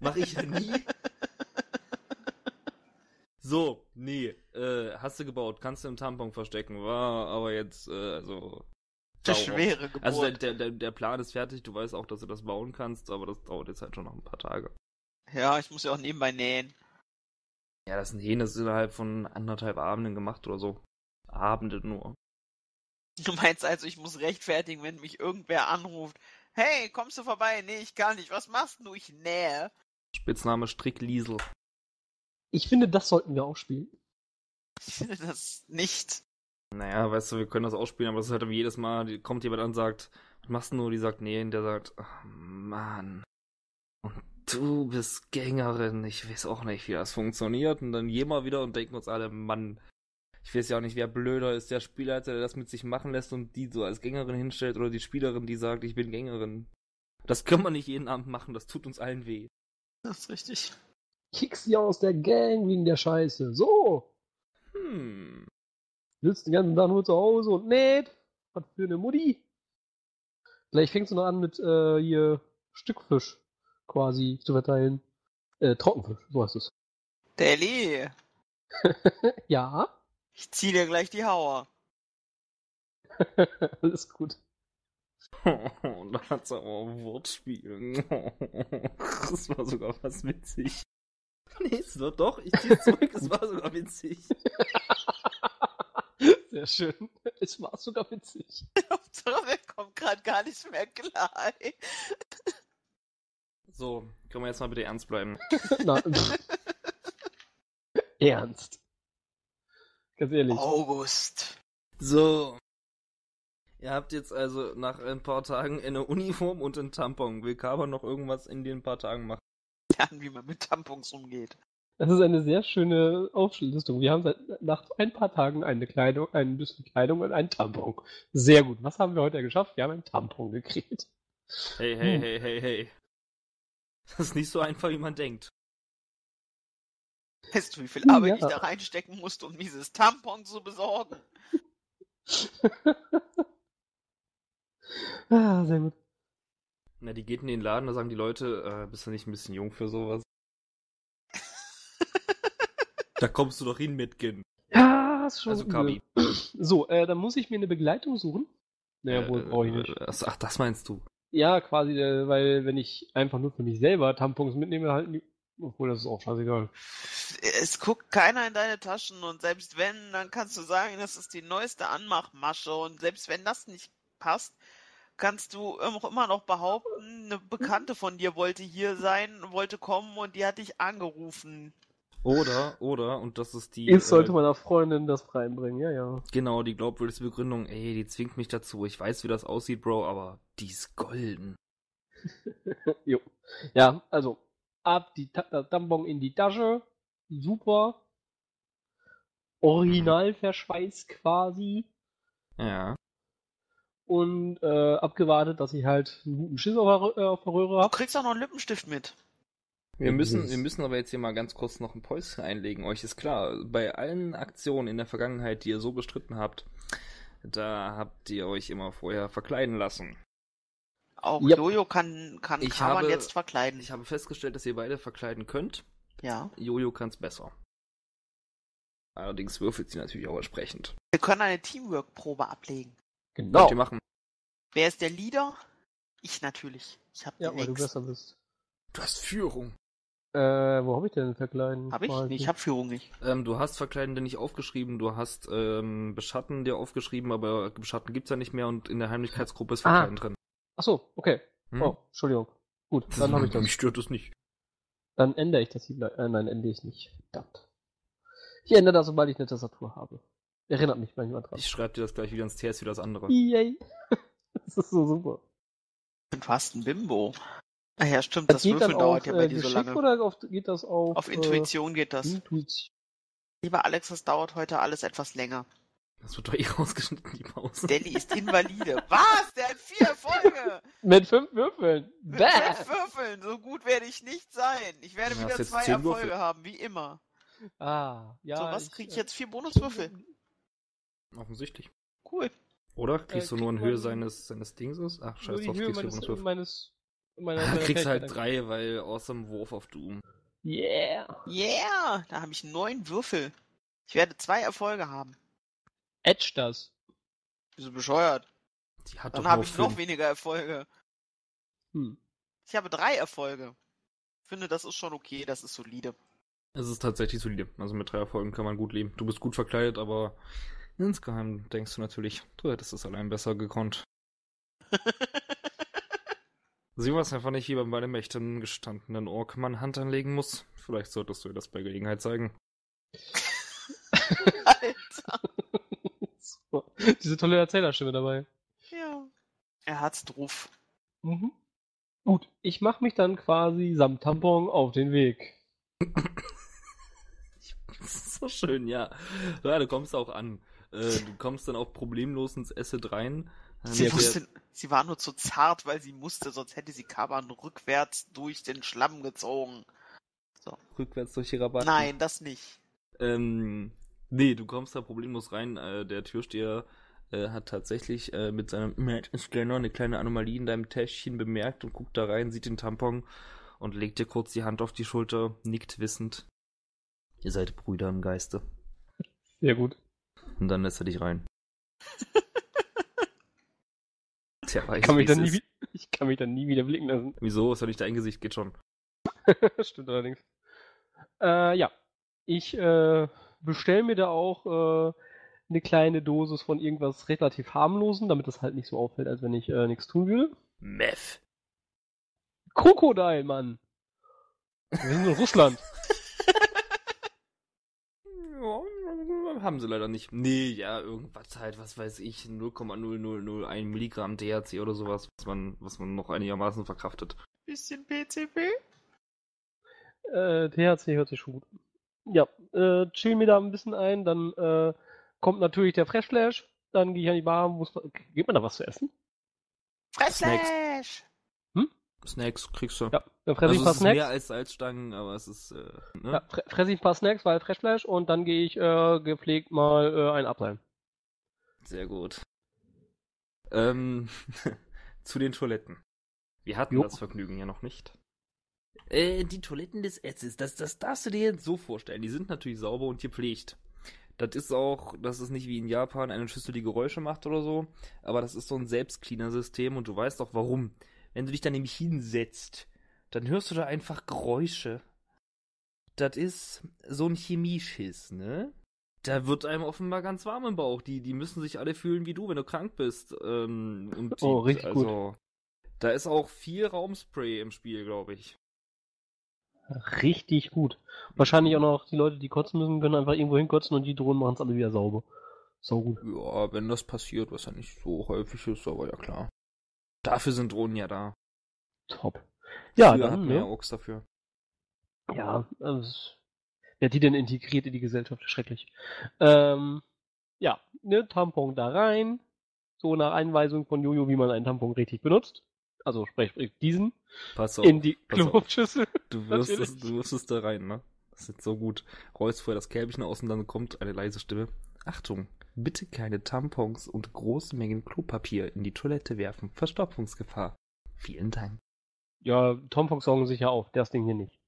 Mach ich ja nie. So, nee, hast du gebaut. Kannst du im Tampon verstecken. War aber jetzt, also... schwere Geburt. Also der Plan ist fertig, du weißt auch, dass du das bauen kannst, aber das dauert jetzt halt schon noch ein paar Tage. Ja, ich muss ja auch nebenbei nähen. Ja, das Nähen ist innerhalb von 1,5 Abenden gemacht oder so. Abende nur. Du meinst also, ich muss rechtfertigen, wenn mich irgendwer anruft. Hey, kommst du vorbei? Nee, ich kann nicht. Was machst du? Ich nähe. Spitzname Strickliesel. Ich finde, das sollten wir auch spielen. Ich finde das nicht. Naja, weißt du, wir können das auch spielen, aber das ist halt jedes Mal, kommt jemand an und sagt, was machst du? Die sagt, nee, und der sagt, ach Mann. Und du bist Gängerin, ich weiß auch nicht, wie das funktioniert. Und dann gehen wir wieder und denken uns alle, Mann, ich weiß ja auch nicht, wer blöder ist, der Spielleiter, der das mit sich machen lässt und die so als Gängerin hinstellt oder die Spielerin, die sagt, ich bin Gängerin. Das können wir nicht jeden Abend machen, das tut uns allen weh. Das ist richtig. Kick sie aus der Gang wegen der Scheiße. So. Sitzt den ganzen Tag nur zu Hause und näht. Was für eine Mutti. Vielleicht fängst du noch an mit hier Stückfisch quasi zu verteilen. Trockenfisch, so heißt es. Deli. Ja? Ich zieh dir gleich die Hauer. Alles gut. Oh, da hat's aber ein Wortspiel. Das war sogar was witzig. Nee, es wird doch. Ich zieh's zurück, es war sogar witzig. Sehr schön. Es war sogar witzig. Hauptsache, wir kommen gerade gar nicht mehr klar. So, können wir jetzt mal bitte ernst bleiben. Nein. Ernst. Ganz ehrlich. August. So. Ihr habt jetzt also nach ein paar Tagen eine Uniform und einen Tampon. Will Carver noch irgendwas in den paar Tagen machen? Lernen, wie man mit Tampons umgeht. Das ist eine sehr schöne Auflistung. Wir haben seit nach ein paar Tagen eine Kleidung, ein bisschen Kleidung und einen Tampon. Sehr gut. Was haben wir heute geschafft? Wir haben einen Tampon gekriegt. Hey. Das ist nicht so einfach, wie man denkt. Weißt du, wie viel Arbeit ich da reinstecken musste, um dieses Tampon zu besorgen? Ah, sehr gut. Na, die geht in den Laden, da sagen die Leute, bist du nicht ein bisschen jung für sowas? Da kommst du doch hin, Mitkin. Ja, ist schon. Also Kabi. So, dann muss ich mir eine Begleitung suchen. Naja, wohl brauche ich nicht. Ach, das meinst du? Ja, quasi, weil wenn ich einfach nur für mich selber Tampons mitnehme, halten die... Obwohl, das ist auch scheißegal. Es guckt keiner in deine Taschen und selbst wenn, dann kannst du sagen, das ist die neueste Anmachmasche und selbst wenn das nicht passt, kannst du immer noch behaupten, eine Bekannte von dir wollte hier sein, wollte kommen und die hat dich angerufen. Oder, und das ist die... Jetzt sollte meiner Freundin das reinbringen, ja. Genau, die glaubwürdigste Begründung, ey, die zwingt mich dazu, ich weiß, wie das aussieht, Bro, aber die ist golden. Jo. Ja, also... Ab die Tampon in die Tasche. Super. Originalverschweiß quasi. Ja. Und abgewartet, dass ich halt einen guten Schiss auf der Röhre habe. Du kriegst auch noch einen Lippenstift mit. Wir müssen aber jetzt hier mal ganz kurz noch ein Päuschen einlegen. Euch ist klar, bei allen Aktionen in der Vergangenheit, die ihr so bestritten habt, da habt ihr euch immer vorher verkleiden lassen. Auch Jojo kann man jetzt verkleiden. Ich habe festgestellt, dass ihr beide verkleiden könnt. Ja. Jojo kann es besser. Allerdings würfelt sie natürlich auch entsprechend. Wir können eine Teamwork-Probe ablegen. Genau. Wollt ihr machen. Wer ist der Leader? Ich natürlich. Ich habe den Ex. Ja, weil du besser bist. Du hast Führung. Wo habe ich denn Verkleiden? Habe ich? Nee, ich habe Führung nicht. Du hast Verkleiden denn nicht aufgeschrieben, du hast Beschatten dir aufgeschrieben, aber Beschatten gibt's ja nicht mehr und in der Heimlichkeitsgruppe ist Verkleiden drin. Ach so, okay. Oh, Entschuldigung. Gut, dann habe ich das. Mich stört es nicht. Dann ändere ich das hier gleich. Nein, ändere ich nicht. Verdammt. Ich ändere das, sobald ich eine Tastatur habe. Erinnert mich manchmal dran. Ich schreibe dir das gleich wieder ins TS wie das andere. Yay. Das ist so super. Ich bin fast ein Bimbo. Ach ja, stimmt, das Würfeln dauert ja bei dir so lange. Oder geht das auf... Auf Intuition geht das. Intuition. Lieber Alex, das dauert heute alles etwas länger. Das wird doch eh rausgeschnitten, die Pause. Deli ist invalide. Was? Der hat 4 Erfolge! Mit 5 Würfeln. Mit 5 Würfeln. So gut werde ich nicht sein. Ich werde wieder 2 Erfolge haben, wie immer. Ah, ja. So, was krieg ich jetzt? 4 Bonuswürfel? Offensichtlich. Cool. Oder? Kriegst du nur in Höhe seines Dingses? Ach, scheiß drauf, kriegst du Bonuswürfel. Kriegst halt 3, weil awesome Wurf auf Doom. Yeah. Yeah! Da habe ich 9 Würfel. Ich werde 2 Erfolge haben. Edge das. Bist du bescheuert? Die hat dann habe ich noch weniger Erfolge. Ich habe 3 Erfolge. Ich finde, das ist schon okay, das ist solide. Es ist tatsächlich solide. Also mit 3 Erfolgen kann man gut leben. Du bist gut verkleidet, aber insgeheim denkst du natürlich, du hättest es allein besser gekonnt. Sieh mal, es einfach nicht, wie bei dem echten gestandenen Ork man Hand anlegen muss. Vielleicht solltest du ihr das bei Gelegenheit zeigen. Alter! So. Diese tolle Erzählerstimme dabei. Ja. Er hat's drauf. Mhm. Gut, ich mache mich dann quasi samt Tampon auf den Weg. Das ist so schön, ja. Ja, du kommst auch an. Du kommst dann auch problemlos ins Acid rein. Sie war nur zu zart, weil sie musste, sonst hätte sie Kaban rückwärts durch den Schlamm gezogen. So. Rückwärts durch die Rabatten? Nein, das nicht. Nee, du kommst da problemlos rein. Der Türsteher hat tatsächlich mit seinem Scanner eine kleine Anomalie in deinem Täschchen bemerkt und guckt da rein, sieht den Tampon und legt dir kurz die Hand auf die Schulter, nickt wissend. Ihr seid Brüder im Geiste. Sehr gut. Und dann lässt er dich rein. Tja, ich kann mich dann nie wieder blicken lassen. Wieso? Was soll ich da in Gesicht? Geht schon. Stimmt allerdings. Ja. Ich bestelle mir da auch eine kleine Dosis von irgendwas relativ harmlosen, damit das halt nicht so auffällt, als wenn ich nichts tun würde. Meth. Krokodil, Mann. Wir sind in Russland. Ja, haben sie leider nicht. Nee, ja, irgendwas halt, was weiß ich, 0,0001 Milligramm THC oder sowas, was man noch einigermaßen verkraftet. Bisschen PCB? THC hört sich schon gut an. Ja, chill mir da ein bisschen ein, dann kommt natürlich der Fresh Flash, dann gehe ich an die Bar, gibt man da was zu essen? Fresh Flash! Snacks kriegst du. Ja, dann fresse ich ein paar Snacks. Mehr als Salzstangen, aber es ist, ne? Ja, fresse ich ein paar Snacks, weil Fresh Flash, und dann gehe ich gepflegt mal einen ableihen. Sehr gut. Zu den Toiletten. Wir hatten das Vergnügen ja noch nicht. Die Toiletten des Etzes, das darfst du dir jetzt so vorstellen. Die sind natürlich sauber und gepflegt. Das ist nicht wie in Japan eine Schüssel, die Geräusche macht oder so, aber das ist so ein Selbstcleaner-System und du weißt auch warum. Wenn du dich da nämlich hinsetzt, dann hörst du da einfach Geräusche. Das ist so ein Chemieschiss, ne? Da wird einem offenbar ganz warm im Bauch. Die müssen sich alle fühlen wie du, wenn du krank bist. Richtig also, gut. Da ist auch viel Raumspray im Spiel, glaube ich. Richtig gut. Wahrscheinlich auch noch die Leute, die kotzen müssen, können einfach irgendwo hinkotzen und die Drohnen machen es alle wieder sauber. So gut. Ja, wenn das passiert, was ja nicht so häufig ist, aber ja klar. Dafür sind Drohnen ja da. Top. Ja, da hatten wir ja Ochs dafür. Ja, wer die denn integriert in die Gesellschaft? Schrecklich. Ja, ne, Tampon da rein. So nach Einweisung von Jojo, wie man einen Tampon richtig benutzt. Also sprich diesen. Pass auf. In die Klopfschüssel. Du wirst es da rein, ne? Das ist so gut. Rollst vorher das Kälbchen aus und dann kommt eine leise Stimme. Achtung, bitte keine Tampons und große Mengen Klopapier in die Toilette werfen. Verstopfungsgefahr. Vielen Dank. Ja, Tampons saugen sich ja auf. Das Ding hier nicht.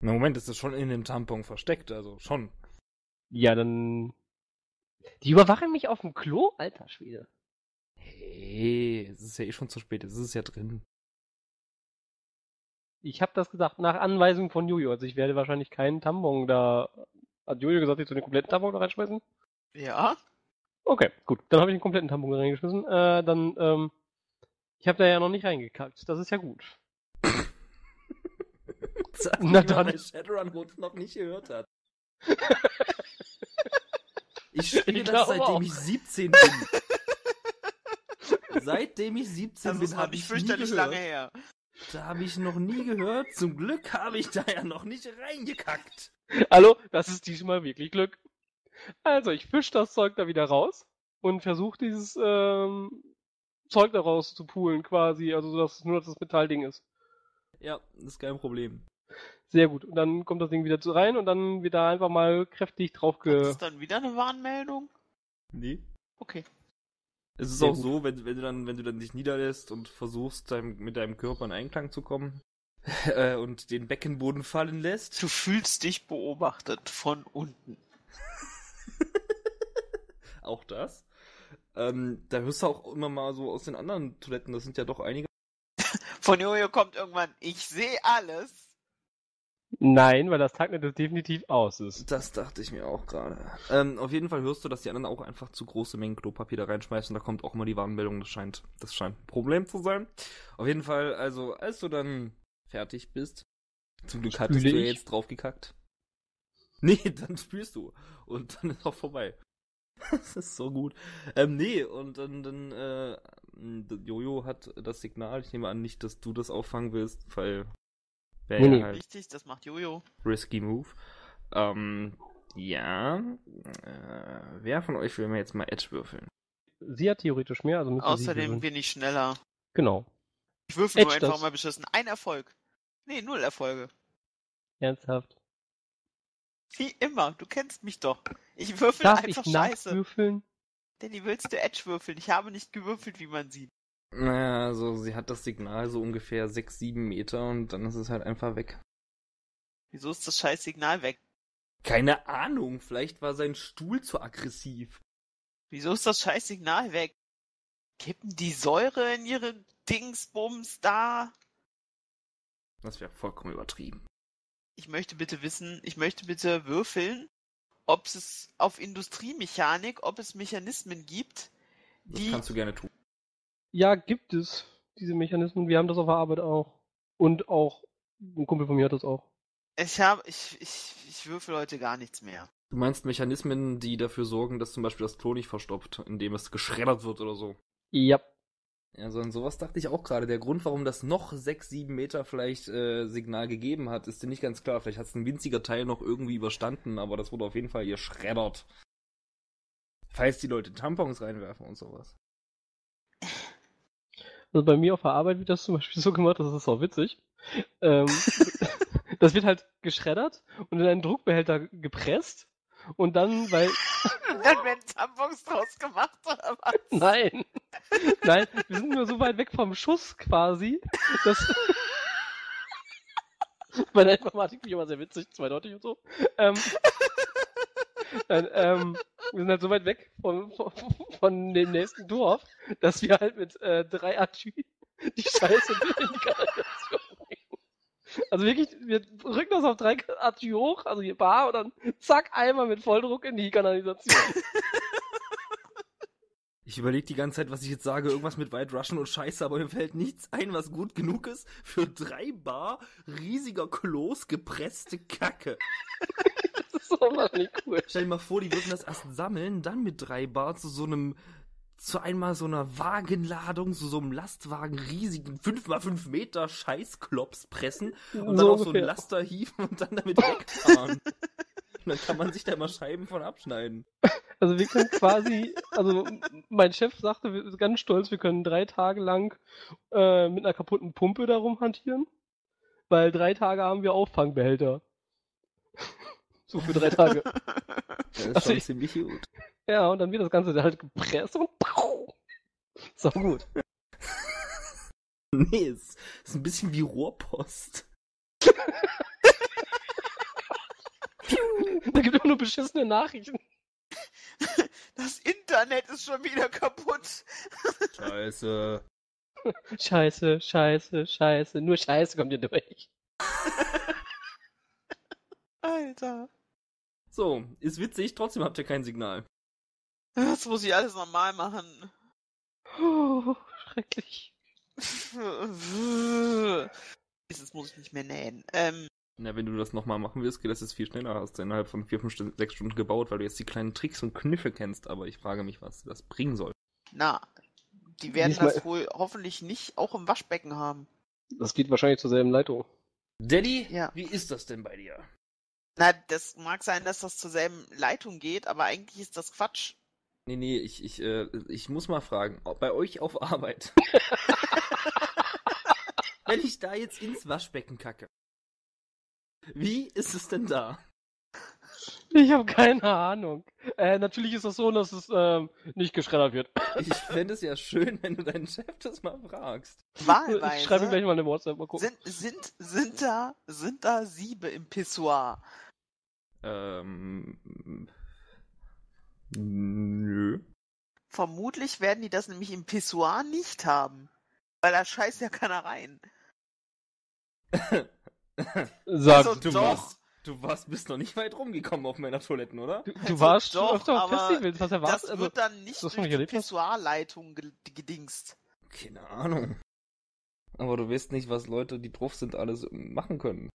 Na Moment, ist das schon in dem Tampon versteckt, also schon. Ja, dann... Die überwachen mich auf dem Klo? Alter Schwede. Hey, es ist ja eh schon zu spät. Es ist ja drin. Ich habe das gesagt nach Anweisung von Jojo. Also ich werde wahrscheinlich keinen Tampon da... Hat Jojo gesagt, ich soll den kompletten Tampon da reinschmeißen? Ja. Okay, gut. Dann habe ich den kompletten Tampon reingeschmissen. Ich habe da ja noch nicht reingekackt. Das ist ja gut. Na dann. Weil Shadowrun noch nicht gehört hat. Ich spiele das, seitdem ich 17 bin. Seitdem ich 17 bin, habe ich fürchterlich lange her. Da habe ich noch nie gehört. Zum Glück habe ich da ja noch nicht reingekackt. Hallo, das ist diesmal wirklich Glück. Also, ich fische das Zeug da wieder raus und versuche dieses Zeug da raus zu pulen quasi, also dass es nur das Metallding ist. Ja, das ist kein Problem. Sehr gut. Und dann kommt das Ding wieder rein und dann wird da einfach mal kräftig drauf Ist das dann wieder eine Warnmeldung? Nee. Okay. Es ist auch so, wenn du dann dich niederlässt und versuchst, mit deinem Körper in Einklang zu kommen, und den Beckenboden fallen lässt. Du fühlst dich beobachtet von unten. Auch das. Da hörst du auch immer mal so aus den anderen Toiletten, das sind ja doch einige. Von Jojo kommt irgendwann, ich sehe alles. Nein, weil das Tagnet definitiv aus ist. Das dachte ich mir auch gerade. Auf jeden Fall hörst du, dass die anderen auch einfach zu große Mengen Klopapier da reinschmeißen. Da kommt auch immer die Warnmeldung, das scheint ein Problem zu sein. Auf jeden Fall, also als du dann fertig bist, zum Glück hattest du ja jetzt draufgekackt. Nee, dann spürst du. Und dann ist auch vorbei. Das ist so gut. Und dann Jojo hat das Signal. Ich nehme an, nicht, dass du das auffangen willst, weil... Nee, halt richtig, das macht Jojo. Risky Move. Wer von euch will mir jetzt mal Edge würfeln? Sie hat theoretisch mehr, also müssen außerdem bin ich schneller. Genau. Ich würfel nur einfach mal beschissen. Ein Erfolg. Nee, 0 Erfolge. Ernsthaft? Wie immer, du kennst mich doch. Ich würfel einfach scheiße. Nachwürfeln? Danny, willst du Edge würfeln? Ich habe nicht gewürfelt, wie man sieht. Naja, also sie hat das Signal so ungefähr 6, 7 Meter und dann ist es halt einfach weg. Wieso ist das scheiß Signal weg? Keine Ahnung, vielleicht war sein Stuhl zu aggressiv. Wieso ist das scheiß Signal weg? Kippen die Säure in ihre Dingsbums da? Das wäre vollkommen übertrieben. Ich möchte bitte würfeln, ob es auf Industriemechanik, ob es Mechanismen gibt, die... Das kannst du gerne tun. Ja, gibt es diese Mechanismen. Wir haben das auf der Arbeit auch. Und auch ein Kumpel von mir hat das auch. Ich würfel heute gar nichts mehr. Du meinst Mechanismen, die dafür sorgen, dass zum Beispiel das Klo nicht verstopft, indem es geschreddert wird oder so? Ja. Also an sowas dachte ich auch gerade. Der Grund, warum das noch 6, 7 Meter vielleicht Signal gegeben hat, ist dir nicht ganz klar. Vielleicht hat es ein winziger Teil noch irgendwie überstanden, aber das wurde auf jeden Fall geschreddert. Falls die Leute Tampons reinwerfen und sowas. Also bei mir auf der Arbeit wird das zum Beispiel so gemacht, das ist auch witzig. Das wird halt geschreddert und in einen Druckbehälter gepresst und dann, weil... Dann werden Tampons draus gemacht, oder was? Nein, wir sind nur so weit weg vom Schuss quasi, dass... Bei der Informatik bin ich immer sehr witzig, zweideutig und so. Wir sind halt so weit weg von dem nächsten Dorf, dass wir halt mit 3 Atü die Scheiße in die Kanalisation bringen. Also wirklich, wir rücken das auf 3 Atü hoch, also die Bar, und dann zack, einmal mit Volldruck in die Kanalisation. Ich überlege die ganze Zeit, was ich jetzt sage, irgendwas mit White Russian und Scheiße, aber mir fällt nichts ein, was gut genug ist für 3 Bar riesiger Klos gepresste Kacke. Das ist auch nicht cool. Stell dir mal vor, die würden das erst sammeln, dann mit 3 Bar zu einer Wagenladung, zu so einem Lastwagen, riesigen 5x5 Meter Scheißklops pressen und dann auf so einen Laster hieven und dann damit wegfahren. Und dann kann man sich da mal Scheiben von abschneiden. Also wir können mein Chef sagte ganz stolz, wir können 3 Tage lang mit einer kaputten Pumpe da rumhantieren, weil 3 Tage haben wir Auffangbehälter. So für 3 Tage. Das ist schon ziemlich gut. Ja, und dann wird das Ganze halt gepresst und pow! Ist auch gut. Nee, es ist ein bisschen wie Rohrpost. Da gibt es immer nur beschissene Nachrichten. Das Internet ist schon wieder kaputt. Scheiße. Scheiße, Scheiße, Scheiße. Nur Scheiße kommt hier durch. Alter. So, ist witzig, trotzdem habt ihr kein Signal. Das muss ich alles normal machen. Oh, schrecklich. Jetzt muss ich nicht mehr nähen. Na, wenn du das nochmal machen willst, geht das jetzt viel schneller. Hast du innerhalb von 4, 5, 6 Stunden gebaut, weil du jetzt die kleinen Tricks und Kniffe kennst. Aber ich frage mich, was das bringen soll. Na, die werden das wohl hoffentlich nicht auch im Waschbecken haben. Das geht wahrscheinlich zur selben Leitung. Daddy, ja. Wie ist das denn bei dir? Na, das mag sein, dass das zur selben Leitung geht, aber eigentlich ist das Quatsch. Nee, ich muss mal fragen. Bei euch auf Arbeit. Wenn ich da jetzt ins Waschbecken kacke. Wie ist es denn da? Ich habe keine Ahnung. Natürlich ist das so, dass es nicht geschreddert wird. Ich fände es ja schön, wenn du deinen Chef das mal fragst. Wahlweise. Ich schreibe ihm gleich mal eine WhatsApp, mal gucken. Sind da Siebe im Pissoir? Nö. Vermutlich werden die das nämlich im Pissoir nicht haben. Weil da scheißt ja keiner rein. Sag also, doch. Bist noch nicht weit rumgekommen auf meiner Toiletten, oder? Du warst doch, schon auf Festivals, was erwartet? Das wird dann nicht durch die Pissoir-Leitung gedingst. Keine Ahnung. Aber du weißt nicht, was Leute, die drauf sind, alles machen können.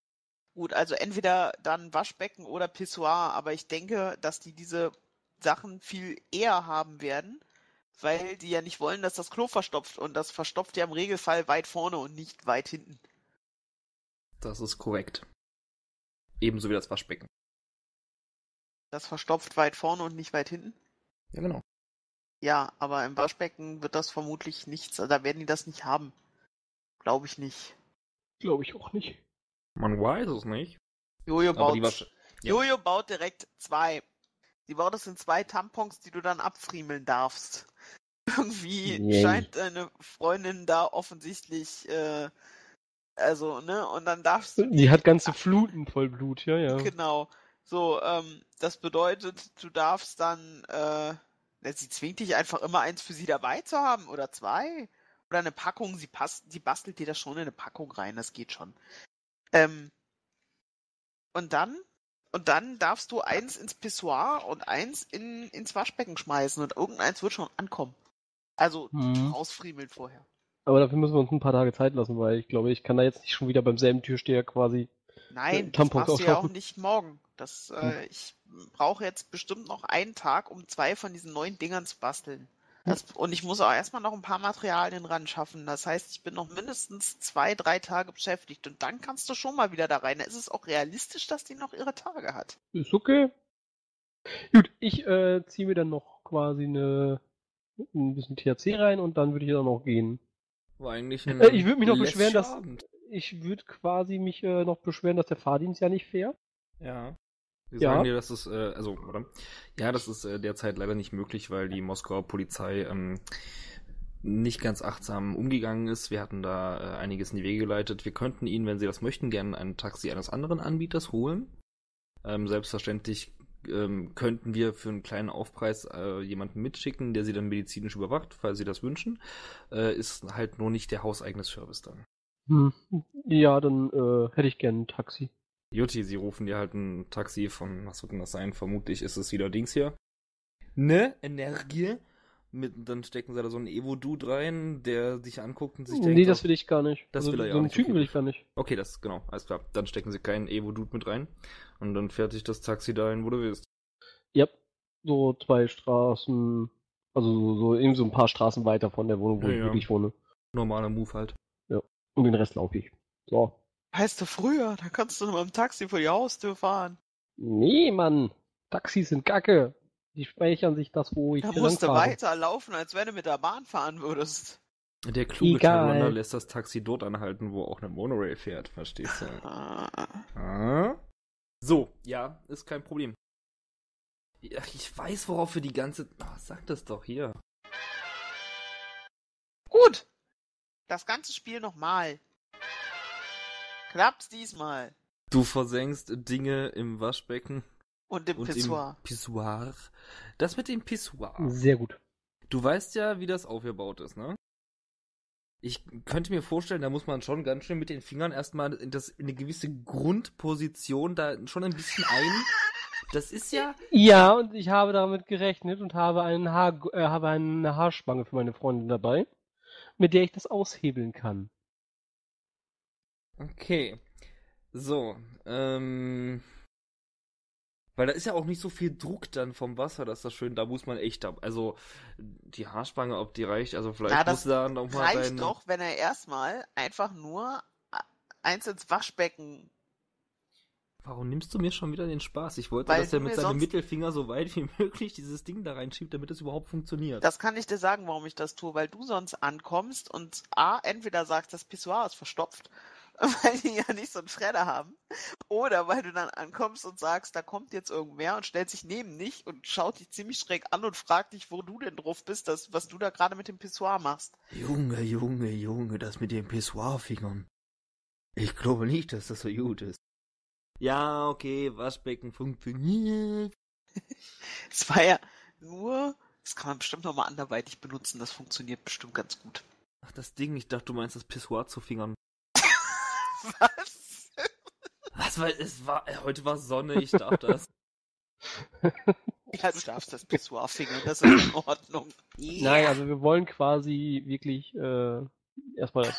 Gut, also entweder dann Waschbecken oder Pissoir, aber ich denke, dass die diese Sachen viel eher haben werden, weil die ja nicht wollen, dass das Klo verstopft. Und das verstopft ja im Regelfall weit vorne und nicht weit hinten. Das ist korrekt. Ebenso wie das Waschbecken. Das verstopft weit vorne und nicht weit hinten? Ja, genau. Ja, aber im Waschbecken wird das vermutlich nichts, da werden die das nicht haben. Glaube ich nicht. Glaube ich auch nicht. Man weiß es nicht. Jojo baut direkt 2. Die baut es in 2 Tampons, die du dann abfriemeln darfst. Irgendwie scheint deine Freundin da offensichtlich... Also, ne, und dann darfst du... Die hat ganze Fluten voll Blut, ja, ja. Genau. So, das bedeutet, du darfst dann, sie zwingt dich einfach immer eins für sie dabei zu haben, oder 2. Oder eine Packung, sie bastelt dir das schon in eine Packung rein, das geht schon. Und dann darfst du 1 ins Pissoir und 1 ins Waschbecken schmeißen und irgendeins wird schon ankommen. Also, ausfriemeln vorher. Aber dafür müssen wir uns ein paar Tage Zeit lassen, weil ich glaube, ich kann da jetzt nicht schon wieder beim selben Türsteher quasi Tampons aufschaffen. Nein, das machst du ja auch nicht morgen. Ich brauche jetzt bestimmt noch einen Tag, um 2 von diesen 9 Dingern zu basteln. Und ich muss auch erstmal noch ein paar Materialien ran schaffen. Das heißt, ich bin noch mindestens 2-3 Tage beschäftigt. Und dann kannst du schon mal wieder da rein. Da ist es auch realistisch, dass die noch ihre Tage hat. Ist okay. Gut, ich ziehe mir dann noch quasi ein bisschen THC rein und dann würde ich dann auch gehen. War eigentlich ich würde mich noch beschweren, dass der Fahrdienst ja nicht fährt. Ja. Wir sagen dir, dass es das ist derzeit leider nicht möglich, weil die Moskauer Polizei nicht ganz achtsam umgegangen ist. Wir hatten da einiges in die Wege geleitet. Wir könnten Ihnen, wenn Sie das möchten, gerne ein Taxi eines anderen Anbieters holen. Selbstverständlich könnten wir für einen kleinen Aufpreis jemanden mitschicken, der sie dann medizinisch überwacht, falls sie das wünschen. Ist halt nur nicht der hauseigene Service dann. Ja, dann hätte ich gerne ein Taxi. Jutti, sie rufen dir halt ein Taxi von, was wird denn das sein? Vermutlich ist es wieder Dings hier. Ne? Energie. Dann stecken sie da so einen Evo-Dude rein, der dich anguckt und sich denkt... Nee, das will ich gar nicht. Will ich gar nicht. Okay, das, genau, alles klar. Dann stecken sie keinen Evo-Dude mit rein und dann fährt dich das Taxi dahin, wo du willst. Ja, so 2 Straßen, also so eben so ein paar Straßen weiter von der Wohnung, wo ich wirklich wohne. Normaler Move halt. Ja, und den Rest laufe ich. So. Weißt du, früher, da kannst du noch mal im Taxi vor die Haustür fahren. Nee, Mann, Taxis sind kacke. Die speichern sich das, wo ich langfahre. Da musst du weiterlaufen, als wenn du mit der Bahn fahren würdest. Der kluge Shadowrunner lässt das Taxi dort anhalten, wo auch eine Monorail fährt, verstehst du? So, ja, ist kein Problem. Ich weiß, worauf wir die ganze... Ach, sag das doch hier. Gut. Das ganze Spiel nochmal. Klappt's diesmal. Du versenkst Dinge im Waschbecken. Und im Pissoir. Das mit dem Pissoir. Sehr gut. Du weißt ja, wie das aufgebaut ist, ne? Ich könnte mir vorstellen, da muss man schon ganz schön mit den Fingern erstmal in eine gewisse Grundposition da schon ein bisschen ein. Das ist ja... Ja, und ich habe damit gerechnet und habe eine Haarspange für meine Freundin dabei, mit der ich das aushebeln kann. Okay. So, weil da ist ja auch nicht so viel Druck dann vom Wasser, dass das schön, da muss man echt ab. Also die Haarspange, ob die reicht, also vielleicht muss da nochmal reicht sein. Doch, wenn er erstmal einfach nur 1 ins Waschbecken. Warum nimmst du mir schon wieder den Spaß? Ich wollte, dass er mit seinem Mittelfinger so weit wie möglich dieses Ding da reinschiebt, damit es überhaupt funktioniert. Das kann ich dir sagen, warum ich das tue, weil du sonst ankommst und entweder sagst, das Pissoir ist verstopft, weil die ja nicht so einen Schredder haben. Oder weil du dann ankommst und sagst, da kommt jetzt irgendwer und stellt sich neben dich und schaut dich ziemlich schräg an und fragt dich, wo du denn drauf bist, was du da gerade mit dem Pissoir machst. Junge, das mit den Pissoir-Fingern. Ich glaube nicht, dass das so gut ist. Ja, okay, Waschbecken funktioniert. Es war ja nur Das kann man bestimmt nochmal anderweitig benutzen, das funktioniert bestimmt ganz gut. Ach, das Ding, ich dachte, du meinst das Pissoir zu fingern. Was? Was, weil heute war Sonne, ich darf das. Ja, du darfst das Pissoir fingern, das ist in Ordnung. Yeah. Nein, also wir wollen quasi wirklich erstmal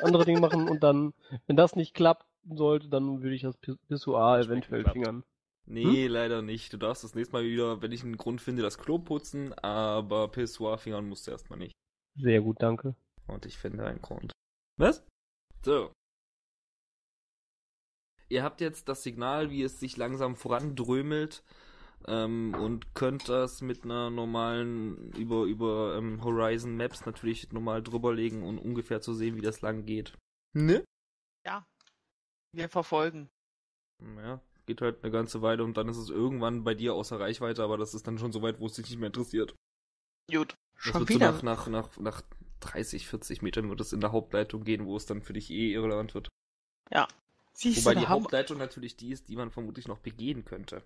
andere Dinge machen und dann, wenn das nicht klappen sollte, dann würde ich das Pissoir eventuell fingern. Nee, leider nicht. Du darfst das nächste Mal wieder, wenn ich einen Grund finde, das Klo putzen, aber Pissoir fingern musst du erstmal nicht. Sehr gut, danke. Und ich finde einen Grund. Was? So. Ihr habt jetzt das Signal, wie es sich langsam vorandrömelt und könnt das mit einer normalen, über Horizon Maps natürlich normal drüberlegen und ungefähr zu sehen, wie das lang geht. Ne? Ja. Wir verfolgen. Ja. Geht halt eine ganze Weile und dann ist es irgendwann bei dir außer Reichweite, aber das ist dann schon so weit, wo es dich nicht mehr interessiert. Gut, das schon wieder. So nach 30, 40 Metern wird es in der Hauptleitung gehen, wo es dann für dich eh irrelevant wird. Ja. Siehst Wobei du die Hauptleitung natürlich die ist, die man vermutlich noch begehen könnte.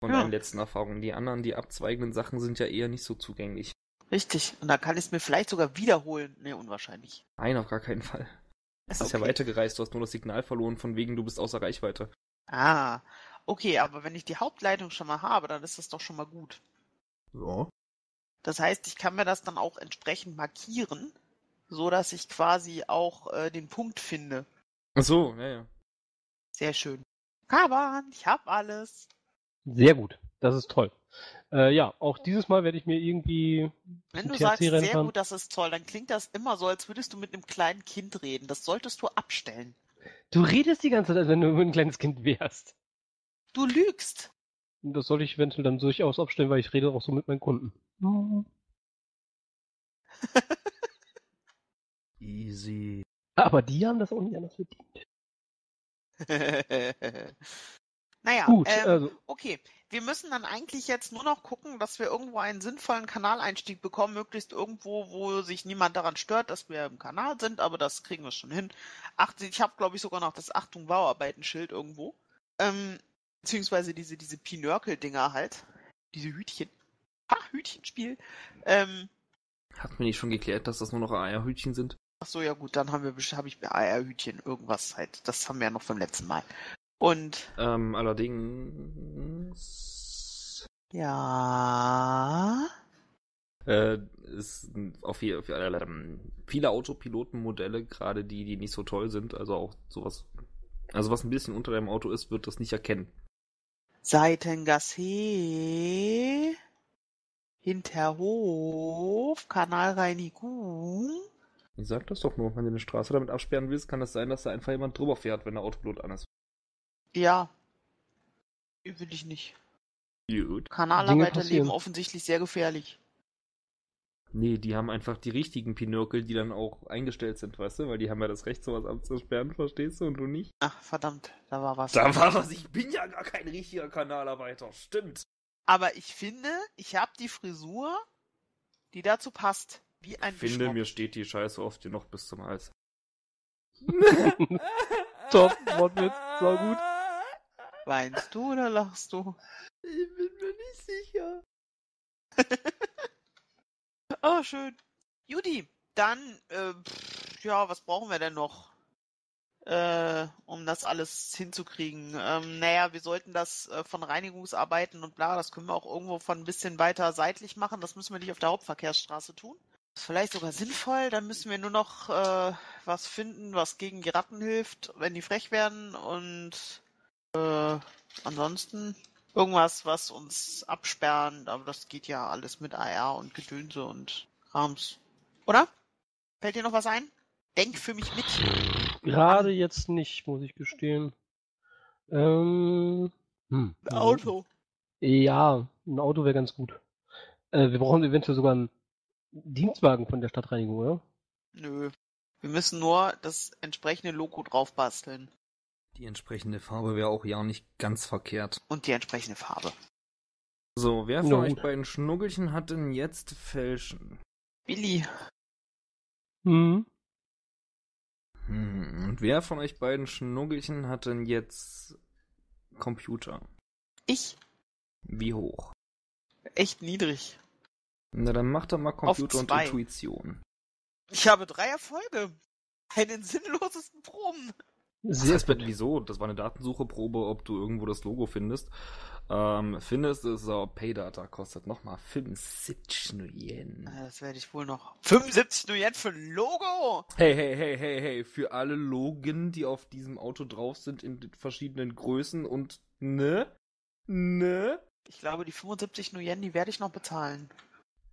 Von deinen letzten Erfahrungen. Die anderen, die abzweigenden Sachen sind ja eher nicht so zugänglich. Richtig. Und da kann ich es mir vielleicht sogar wiederholen. Ne, unwahrscheinlich. Nein, auf gar keinen Fall. Das ist okay. Ja weitergereist, du hast nur das Signal verloren, von wegen du bist außer Reichweite. Ah, okay, aber wenn ich die Hauptleitung schon mal habe, dann ist das doch schon mal gut. Ja. Das heißt, ich kann mir das dann auch entsprechend markieren, so dass ich quasi auch den Punkt finde. Ach so, ja. Sehr schön. Kaban, ich hab alles. Sehr gut, das ist toll. Ja, auch dieses Mal werde ich mir irgendwie... Wenn du sagst, sehr gut, das ist toll, dann klingt das immer so, als würdest du mit einem kleinen Kind reden. Das solltest du abstellen. Du redest die ganze Zeit, als wenn du ein kleines Kind wärst. Du lügst. Das sollte ich eventuell dann durchaus abstellen, weil ich rede auch so mit meinen Kunden. Easy. Aber die haben das auch nicht anders verdient. Naja, gut, also. Okay. Wir müssen dann eigentlich jetzt nur noch gucken, dass wir irgendwo einen sinnvollen Kanaleinstieg bekommen, möglichst irgendwo, wo sich niemand daran stört, dass wir im Kanal sind, aber das kriegen wir schon hin. Ach, ich habe, glaube ich, sogar noch das Achtung-Bauarbeiten-Schild irgendwo. Beziehungsweise diese Pinörkel-Dinger halt. Diese Hütchen. Ha, Hütchenspiel. Hat mir nicht schon geklärt, dass das nur noch Eierhütchen sind? Ach so, ja gut, dann habe ich Eierhütchen, irgendwas halt. Das haben wir ja noch vom letzten Mal. Und... allerdings... Ja... ist auf viele Autopilotenmodelle, gerade die nicht so toll sind, also auch sowas... Also was ein bisschen unter deinem Auto ist, wird das nicht erkennen. Seitengasse... Hinterhof... Kanalreinigung... Ich sag das doch nur, wenn du eine Straße damit absperren willst, kann das sein, dass da einfach jemand drüber fährt, wenn der Autopilot an ist. Ja, will ich nicht. Gut. Kanalarbeiter leben offensichtlich sehr gefährlich. Nee, die haben einfach die richtigen Pinökel, die dann auch eingestellt sind, weißt du? Weil die haben ja das Recht, sowas abzusperren, verstehst du? Und du nicht? Ach, verdammt, da war was. Da war was, ich bin ja gar kein richtiger Kanalarbeiter, stimmt. Aber ich finde, ich habe die Frisur, die dazu passt, wie ein Geschmack. Ich finde, mir steht die Scheiße oft hier noch bis zum Hals. Top, Wortwitz, so gut. Weinst du oder lachst du? Ich bin mir nicht sicher. Oh, schön. Judy, dann, was brauchen wir denn noch, um das alles hinzukriegen? Wir sollten das von Reinigungsarbeiten und bla, das können wir auch irgendwo von ein bisschen weiter seitlich machen. Das müssen wir nicht auf der Hauptverkehrsstraße tun. Das ist vielleicht sogar sinnvoll. Dann müssen wir nur noch was finden, was gegen die Ratten hilft, wenn die frech werden und... ansonsten irgendwas, was uns absperren, aber das geht ja alles mit AR und Gedönse und Krams. Oder? Fällt dir noch was ein? Denk für mich mit. Gerade jetzt nicht, muss ich gestehen. Ein Auto. Ja, ein Auto wäre ganz gut. Wir brauchen eventuell sogar einen Dienstwagen von der Stadtreinigung, oder? Nö. Wir müssen nur das entsprechende Logo drauf basteln. Die entsprechende Farbe wäre auch ja nicht ganz verkehrt. Und die entsprechende Farbe. So, wer von euch beiden Schnuggelchen hat denn jetzt Fälschen? Billy. Und wer von euch beiden Schnuggelchen hat denn jetzt Computer? Ich. Wie hoch? Echt niedrig. Na, dann mach doch mal Computer und Intuition. Ich habe 3 Erfolge. Einen sinnlosesten Proben. Sehr spannend. Wieso? Das war eine Datensuche-Probe, ob du irgendwo das Logo findest. Findest es auf Paydata, kostet nochmal 75 Yen. Das werde ich wohl noch. 75 Yen für ein Logo? Hey, für alle Logen, die auf diesem Auto drauf sind, in verschiedenen Größen und ne? Ich glaube, die 75 Yen, die werde ich noch bezahlen.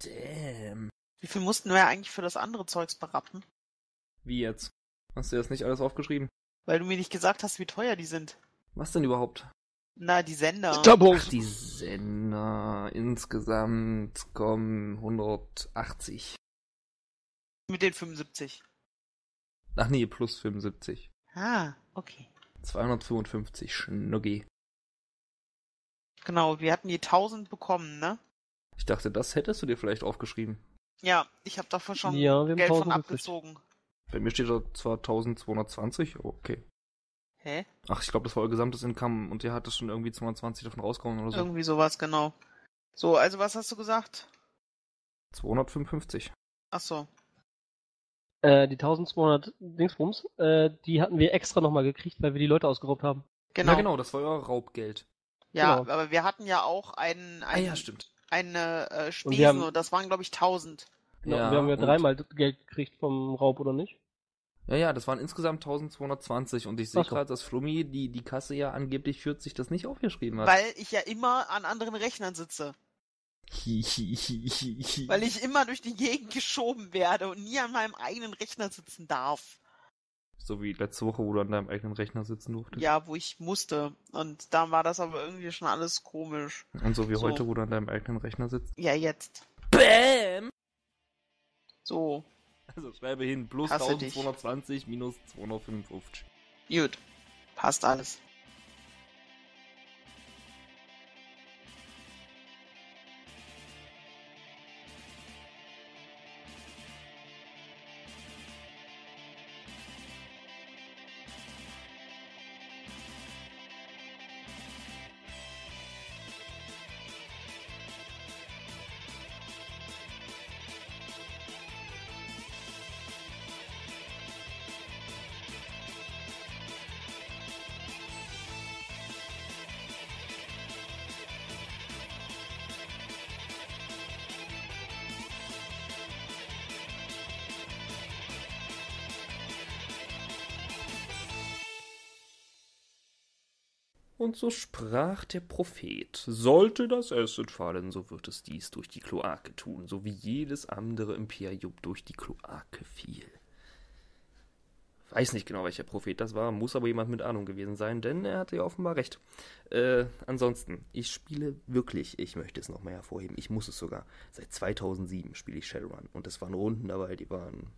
Damn. Wie viel mussten wir ja eigentlich für das andere Zeugs berappen? Wie jetzt? Hast du das nicht alles aufgeschrieben? Weil du mir nicht gesagt hast, wie teuer die sind. Was denn überhaupt? Na, die Sender. Ach, die Sender. Insgesamt kommen 180. Mit den 75. Ach nee, plus 75. Ah, okay. 255, Schnuggi. Genau, wir hatten die 1000 bekommen, ne? Ich dachte, das hättest du dir vielleicht aufgeschrieben. Ja, ich habe davon schon Geld von abgezogen. Bei mir steht da zwar 1220, okay. Hä? Ach, ich glaube, das war euer gesamtes Income und ihr hattet schon irgendwie 220 davon rausgehauen oder so. Irgendwie sowas, genau. So, also was hast du gesagt? 255. Ach so. Die 1200 Dingsbums, die hatten wir extra nochmal gekriegt, weil wir die Leute ausgeraubt haben. Genau. Ja, genau, das war euer Raubgeld. Ja, genau. Aber wir hatten ja auch eine Spesen und das waren, glaube ich, 1000. Genau, ja, wir haben ja dreimal Geld gekriegt vom Raub, oder nicht? Ja, das waren insgesamt 1220 und ich sehe gerade, dass Flummi die Kasse ja angeblich 40 das nicht aufgeschrieben hat. Weil ich ja immer an anderen Rechnern sitze. Weil ich immer durch die Gegend geschoben werde und nie an meinem eigenen Rechner sitzen darf. So wie letzte Woche, wo du an deinem eigenen Rechner sitzen durftest. Ja, wo ich musste. Und da war das aber irgendwie schon alles komisch. Und so wie heute, wo du an deinem eigenen Rechner sitzt? Ja, jetzt. Bäm! So. Also schreibe hin, plus 1220 minus 255. Gut, passt alles. Und so sprach der Prophet, sollte das Essen fallen, so wird es dies durch die Kloake tun, so wie jedes andere Imperium durch die Kloake fiel. Weiß nicht genau, welcher Prophet das war, muss aber jemand mit Ahnung gewesen sein, denn er hatte ja offenbar recht. Ansonsten, ich spiele wirklich, ich möchte es nochmal hervorheben, ich muss es sogar, seit 2007 spiele ich Shadowrun und es waren Runden dabei, wir waren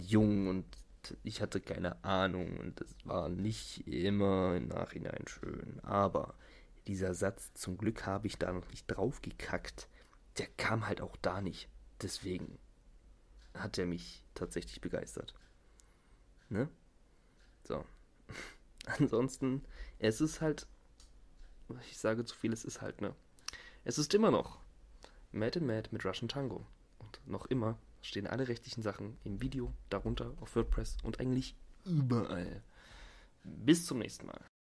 jung und ich hatte keine Ahnung und es war nicht immer im Nachhinein schön. Aber dieser Satz, zum Glück habe ich da noch nicht drauf gekackt, der kam halt auch da nicht. Deswegen hat er mich tatsächlich begeistert. Ne? So. Ansonsten, es ist halt, ich sage zu viel, es ist halt, ne? Es ist immer noch Mad in Mad mit Russian Tango. Und noch immer stehen alle rechtlichen Sachen im Video, darunter, auf WordPress und eigentlich überall. Bis zum nächsten Mal.